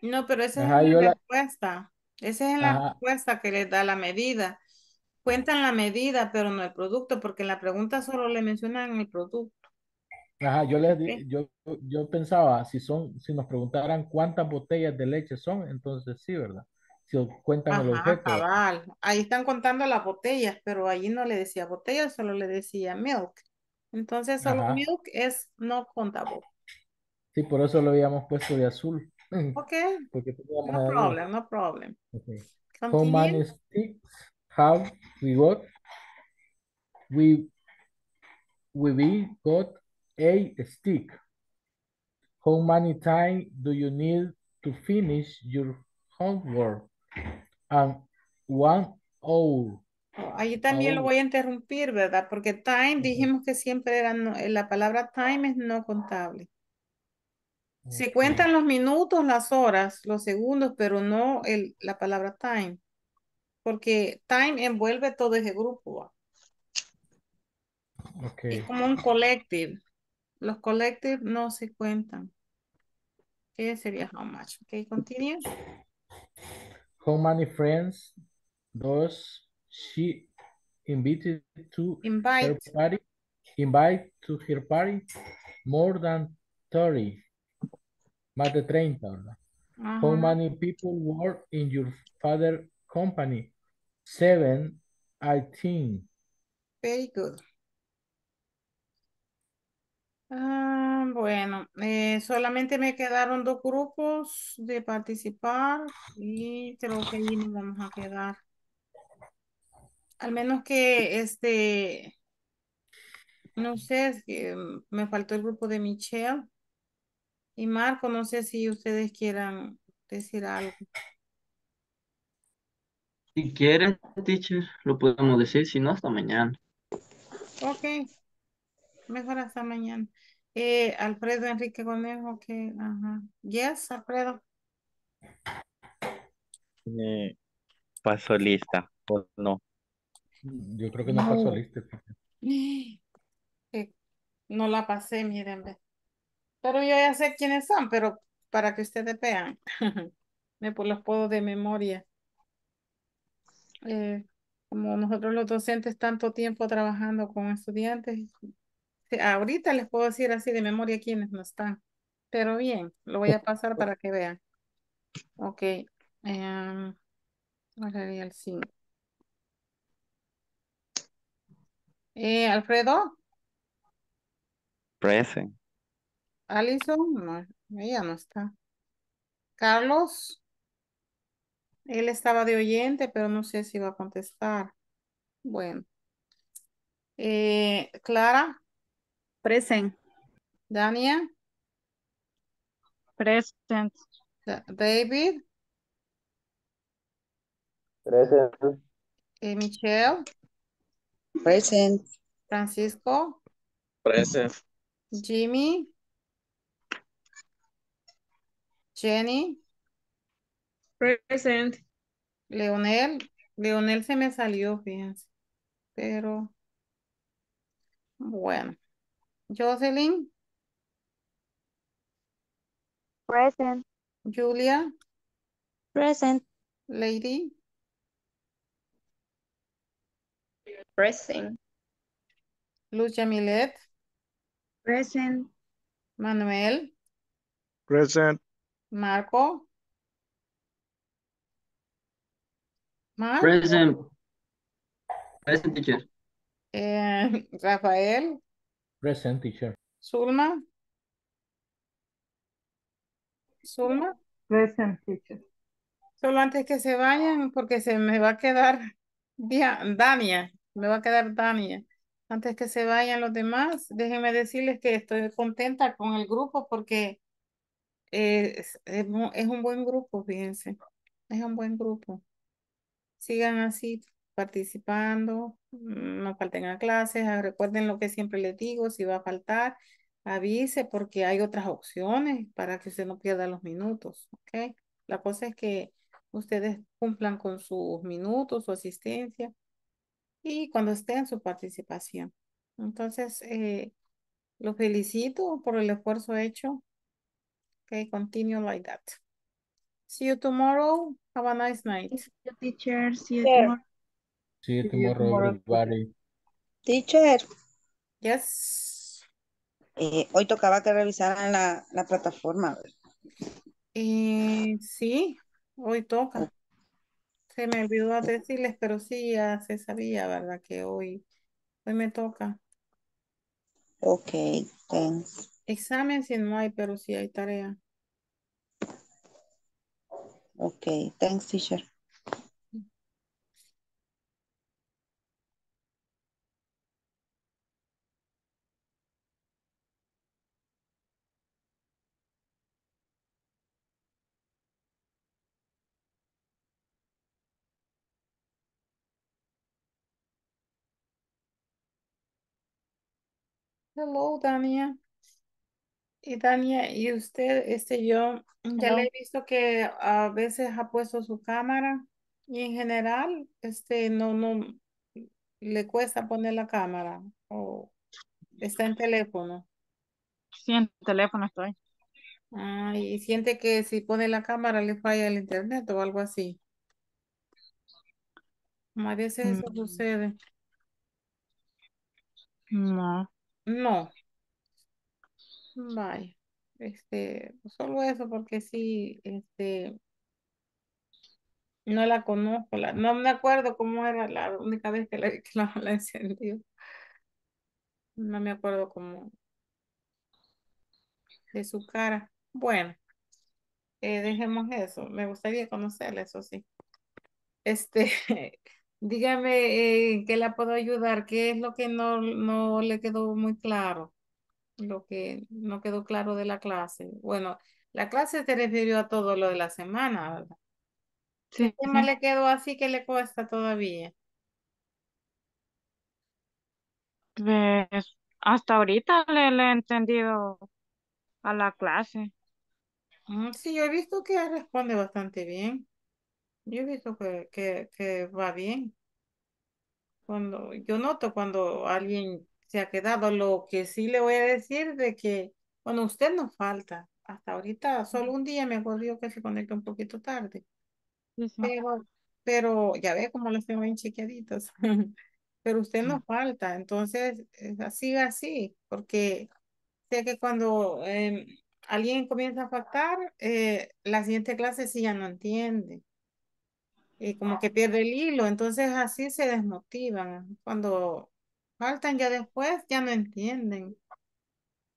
No, pero esa ajá, es la respuesta. La... Esa es la ajá. respuesta que les da la medida. Cuentan la medida, pero no el producto, porque en la pregunta solo le mencionan el producto. Ajá, yo les ¿okay? yo, yo pensaba, si son, si nos preguntaran cuántas botellas de leche son, entonces sí, ¿verdad? Si cuentan ajá, el objeto. Cabal. Ahí están contando las botellas, pero allí no le decía botellas, solo le decía milk. Entonces solo ajá. milk es no contable. Sí, por eso lo habíamos puesto de azul. Ok. Porque no problem, azul. no problem. Okay. How many sticks have we got? We, we got a stick. How many times do you need to finish your homework? Um, one hour. Ahí también lo voy a interrumpir, ¿verdad? Porque time, dijimos que siempre era, la palabra time es no contable. Okay. Se cuentan los minutos, las horas, los segundos, pero no el, la palabra time. Porque time envuelve todo ese grupo. Okay. Es como un collective. Los collectives no se cuentan. ¿Qué sería how much? Ok, continue. How many friends does she invited to invite. her party, invite to her party, more than thirty, más de treinta. Uh-huh. How many people work in your father's company? Seven, I think. Very good. Ah, bueno, eh, solamente me quedaron dos grupos de participar y creo que ahí nos vamos a quedar. Al menos que, este, no sé, es que me faltó el grupo de Michelle y Marco, no sé si ustedes quieran decir algo. Si quieren, teacher, lo podemos decir, si no, hasta mañana. Ok. Mejor hasta mañana. Eh, Alfredo Enrique Conejo, que, ajá. Yes, Alfredo. Eh, pasó lista, o no. Yo creo que no, no. pasó lista. Eh, no la pasé, miren. Pero yo ya sé quiénes son, pero para que ustedes vean. Me los puedo de memoria. Eh, como nosotros los docentes tanto tiempo trabajando con estudiantes, ahorita les puedo decir así de memoria quienes no están. Pero bien, lo voy a pasar para que vean. Ok. Um, ahora haría el cinco. Eh, ¿Alfredo? Present. ¿Alison? No, ella no está. ¿Carlos? Él estaba de oyente, pero no sé si va a contestar. Bueno. Eh, ¿Clara? Present. Dania? Present. David? Present. Eh, Michelle? Present. Francisco? Present. Jimmy? Jenny? Present. Leonel? Leonel se me salió, fíjense. Pero, bueno. Jocelyn? Present. Julia? Present. Lady? Present. Lucia Milet? Present. Manuel? Present. Marco? Marco? Present. Present, teacher. Eh, Rafael? Present, teacher. Zulma? Zulma? Present, teacher. Solo antes que se vayan, porque se me va a quedar Dania. Me va a quedar Dania. Antes que se vayan los demás, déjenme decirles que estoy contenta con el grupo porque es, es, es un buen grupo, fíjense. Es un buen grupo. Sigan así participando, no falten a clases, recuerden lo que siempre les digo, si va a faltar, avise porque hay otras opciones para que usted no pierda los minutos, ¿ok? La cosa es que ustedes cumplan con sus minutos, su asistencia y cuando estén su participación. Entonces, eh, los felicito por el esfuerzo hecho. Ok, continue like that. See you tomorrow. Have a nice night. See you, teacher. See you tomorrow. See you tomorrow, everybody. Teacher. Yes. Eh, hoy tocaba que revisaran la, la plataforma. Eh, sí, hoy toca. Se me olvidó decirles, pero sí, ya se sabía, ¿verdad? Que hoy, hoy me toca. Ok, thanks. Examen si no hay, pero sí hay tarea. Ok, thanks, teacher. Hello, Dania. Y Dania, y usted, este, yo ya le Hello. he visto que a veces ha puesto su cámara y en general, este, no, no, le cuesta poner la cámara o está en teléfono. Sí, en el teléfono estoy. Ah, y siente que si pone la cámara le falla el internet o algo así. A veces Mm, eso sucede. No. No, vaya. Este, solo eso porque sí, este, no la conozco, la- no me acuerdo cómo era la única vez que la, que la, la encendió. No me acuerdo cómo de su cara. Bueno, eh, dejemos eso. Me gustaría conocerla, eso sí. Este, dígame, eh, ¿qué la puedo ayudar? ¿Qué es lo que no, no le quedó muy claro? Lo que no quedó claro de la clase. Bueno, la clase se refirió a todo lo de la semana, ¿verdad? ¿Qué Sí, tema sí. le quedó así que le cuesta todavía? Pues hasta ahorita le, le he entendido a la clase. Mm, Sí, yo he visto que responde bastante bien. Yo he visto que, que, que va bien. Cuando, yo noto cuando alguien se ha quedado, lo que sí le voy a decir de que, bueno, usted no falta. Hasta ahorita, solo un día me acuerdo yo que se conectó un poquito tarde. Sí, sí. Pero, pero ya ve cómo los tengo bien chequeaditos. Pero usted no falta. Entonces, eh, siga así, porque sé que cuando em, alguien comienza a faltar, eh, la siguiente clase sí ya no entiende y como que pierde el hilo, entonces así se desmotivan. Cuando faltan ya después, ya no entienden.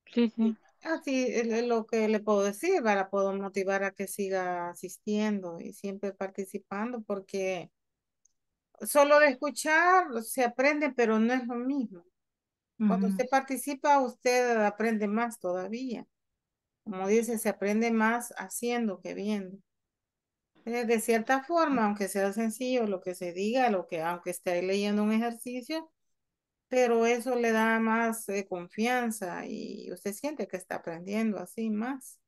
Sí, sí. Y así es es lo que le puedo decir, para puedo motivar a que siga asistiendo y siempre participando, porque solo de escuchar se aprende, pero no es lo mismo. Cuando Ujú. usted participa, usted aprende más todavía. Como dice, se aprende más haciendo que viendo. Eh, De cierta forma, aunque sea sencillo lo que se diga, lo que, aunque esté leyendo un ejercicio, pero eso le da más eh, confianza y usted siente que está aprendiendo así más.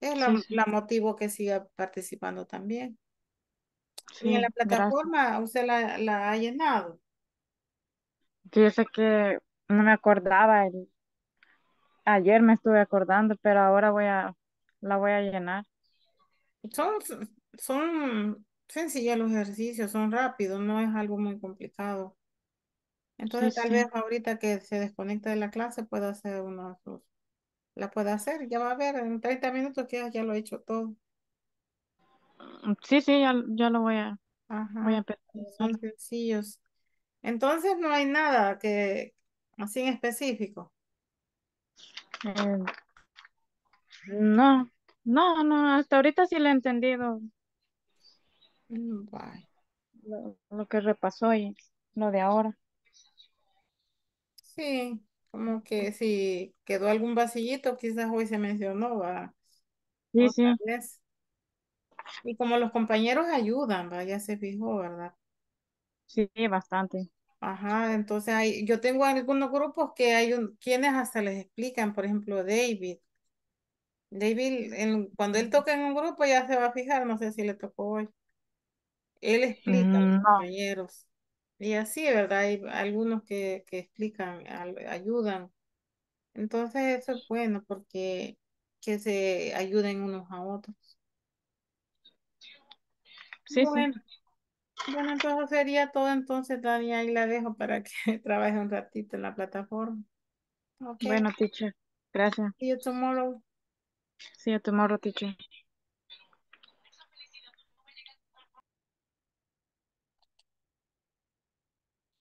Es Sí, la, sí. la motivo que siga participando también. Y en la Sí, gracias. plataforma usted la, la ha llenado. Fíjese que no me acordaba. el- Ayer me estuve acordando, pero ahora voy a, la voy a llenar. Son, son sencillos los ejercicios, son rápidos, no es algo muy complicado. Sí, Entonces tal vez sí. ahorita que se desconecta de la clase pueda hacer unos, la pueda hacer, ya va a ver, en treinta minutos que ya lo he hecho todo. Sí, sí, ya, ya lo voy a, voy a Ajá, empezar a son hacerlo. sencillos. Entonces no hay nada que así en específico. Eh, No, no, no, hasta ahorita sí le he entendido Mm, Bye. lo, lo que repasó y lo de ahora. Sí, como que si quedó algún vasillito, quizás hoy se mencionó, va, Sí, o tal sí, vez. Y como los compañeros ayudan, va, ya se fijó, ¿verdad? sí, bastante. Ajá, entonces hay, yo tengo algunos grupos que hay un- quienes hasta les explican, por ejemplo, David. David, en- cuando él toca en un grupo ya se va a fijar, no sé si le tocó hoy. Él explica a los Mm, No, compañeros. Y así, ¿verdad? Hay algunos que, que explican, al- ayudan. Entonces eso es bueno porque que se ayuden unos a otros. sí, sí. Bueno, bueno, entonces sería todo. Entonces, Dani, ahí la dejo para que trabaje un ratito en la plataforma. Ok. Bueno, teacher, gracias. See you tomorrow. Sí, tomorrow, teacher.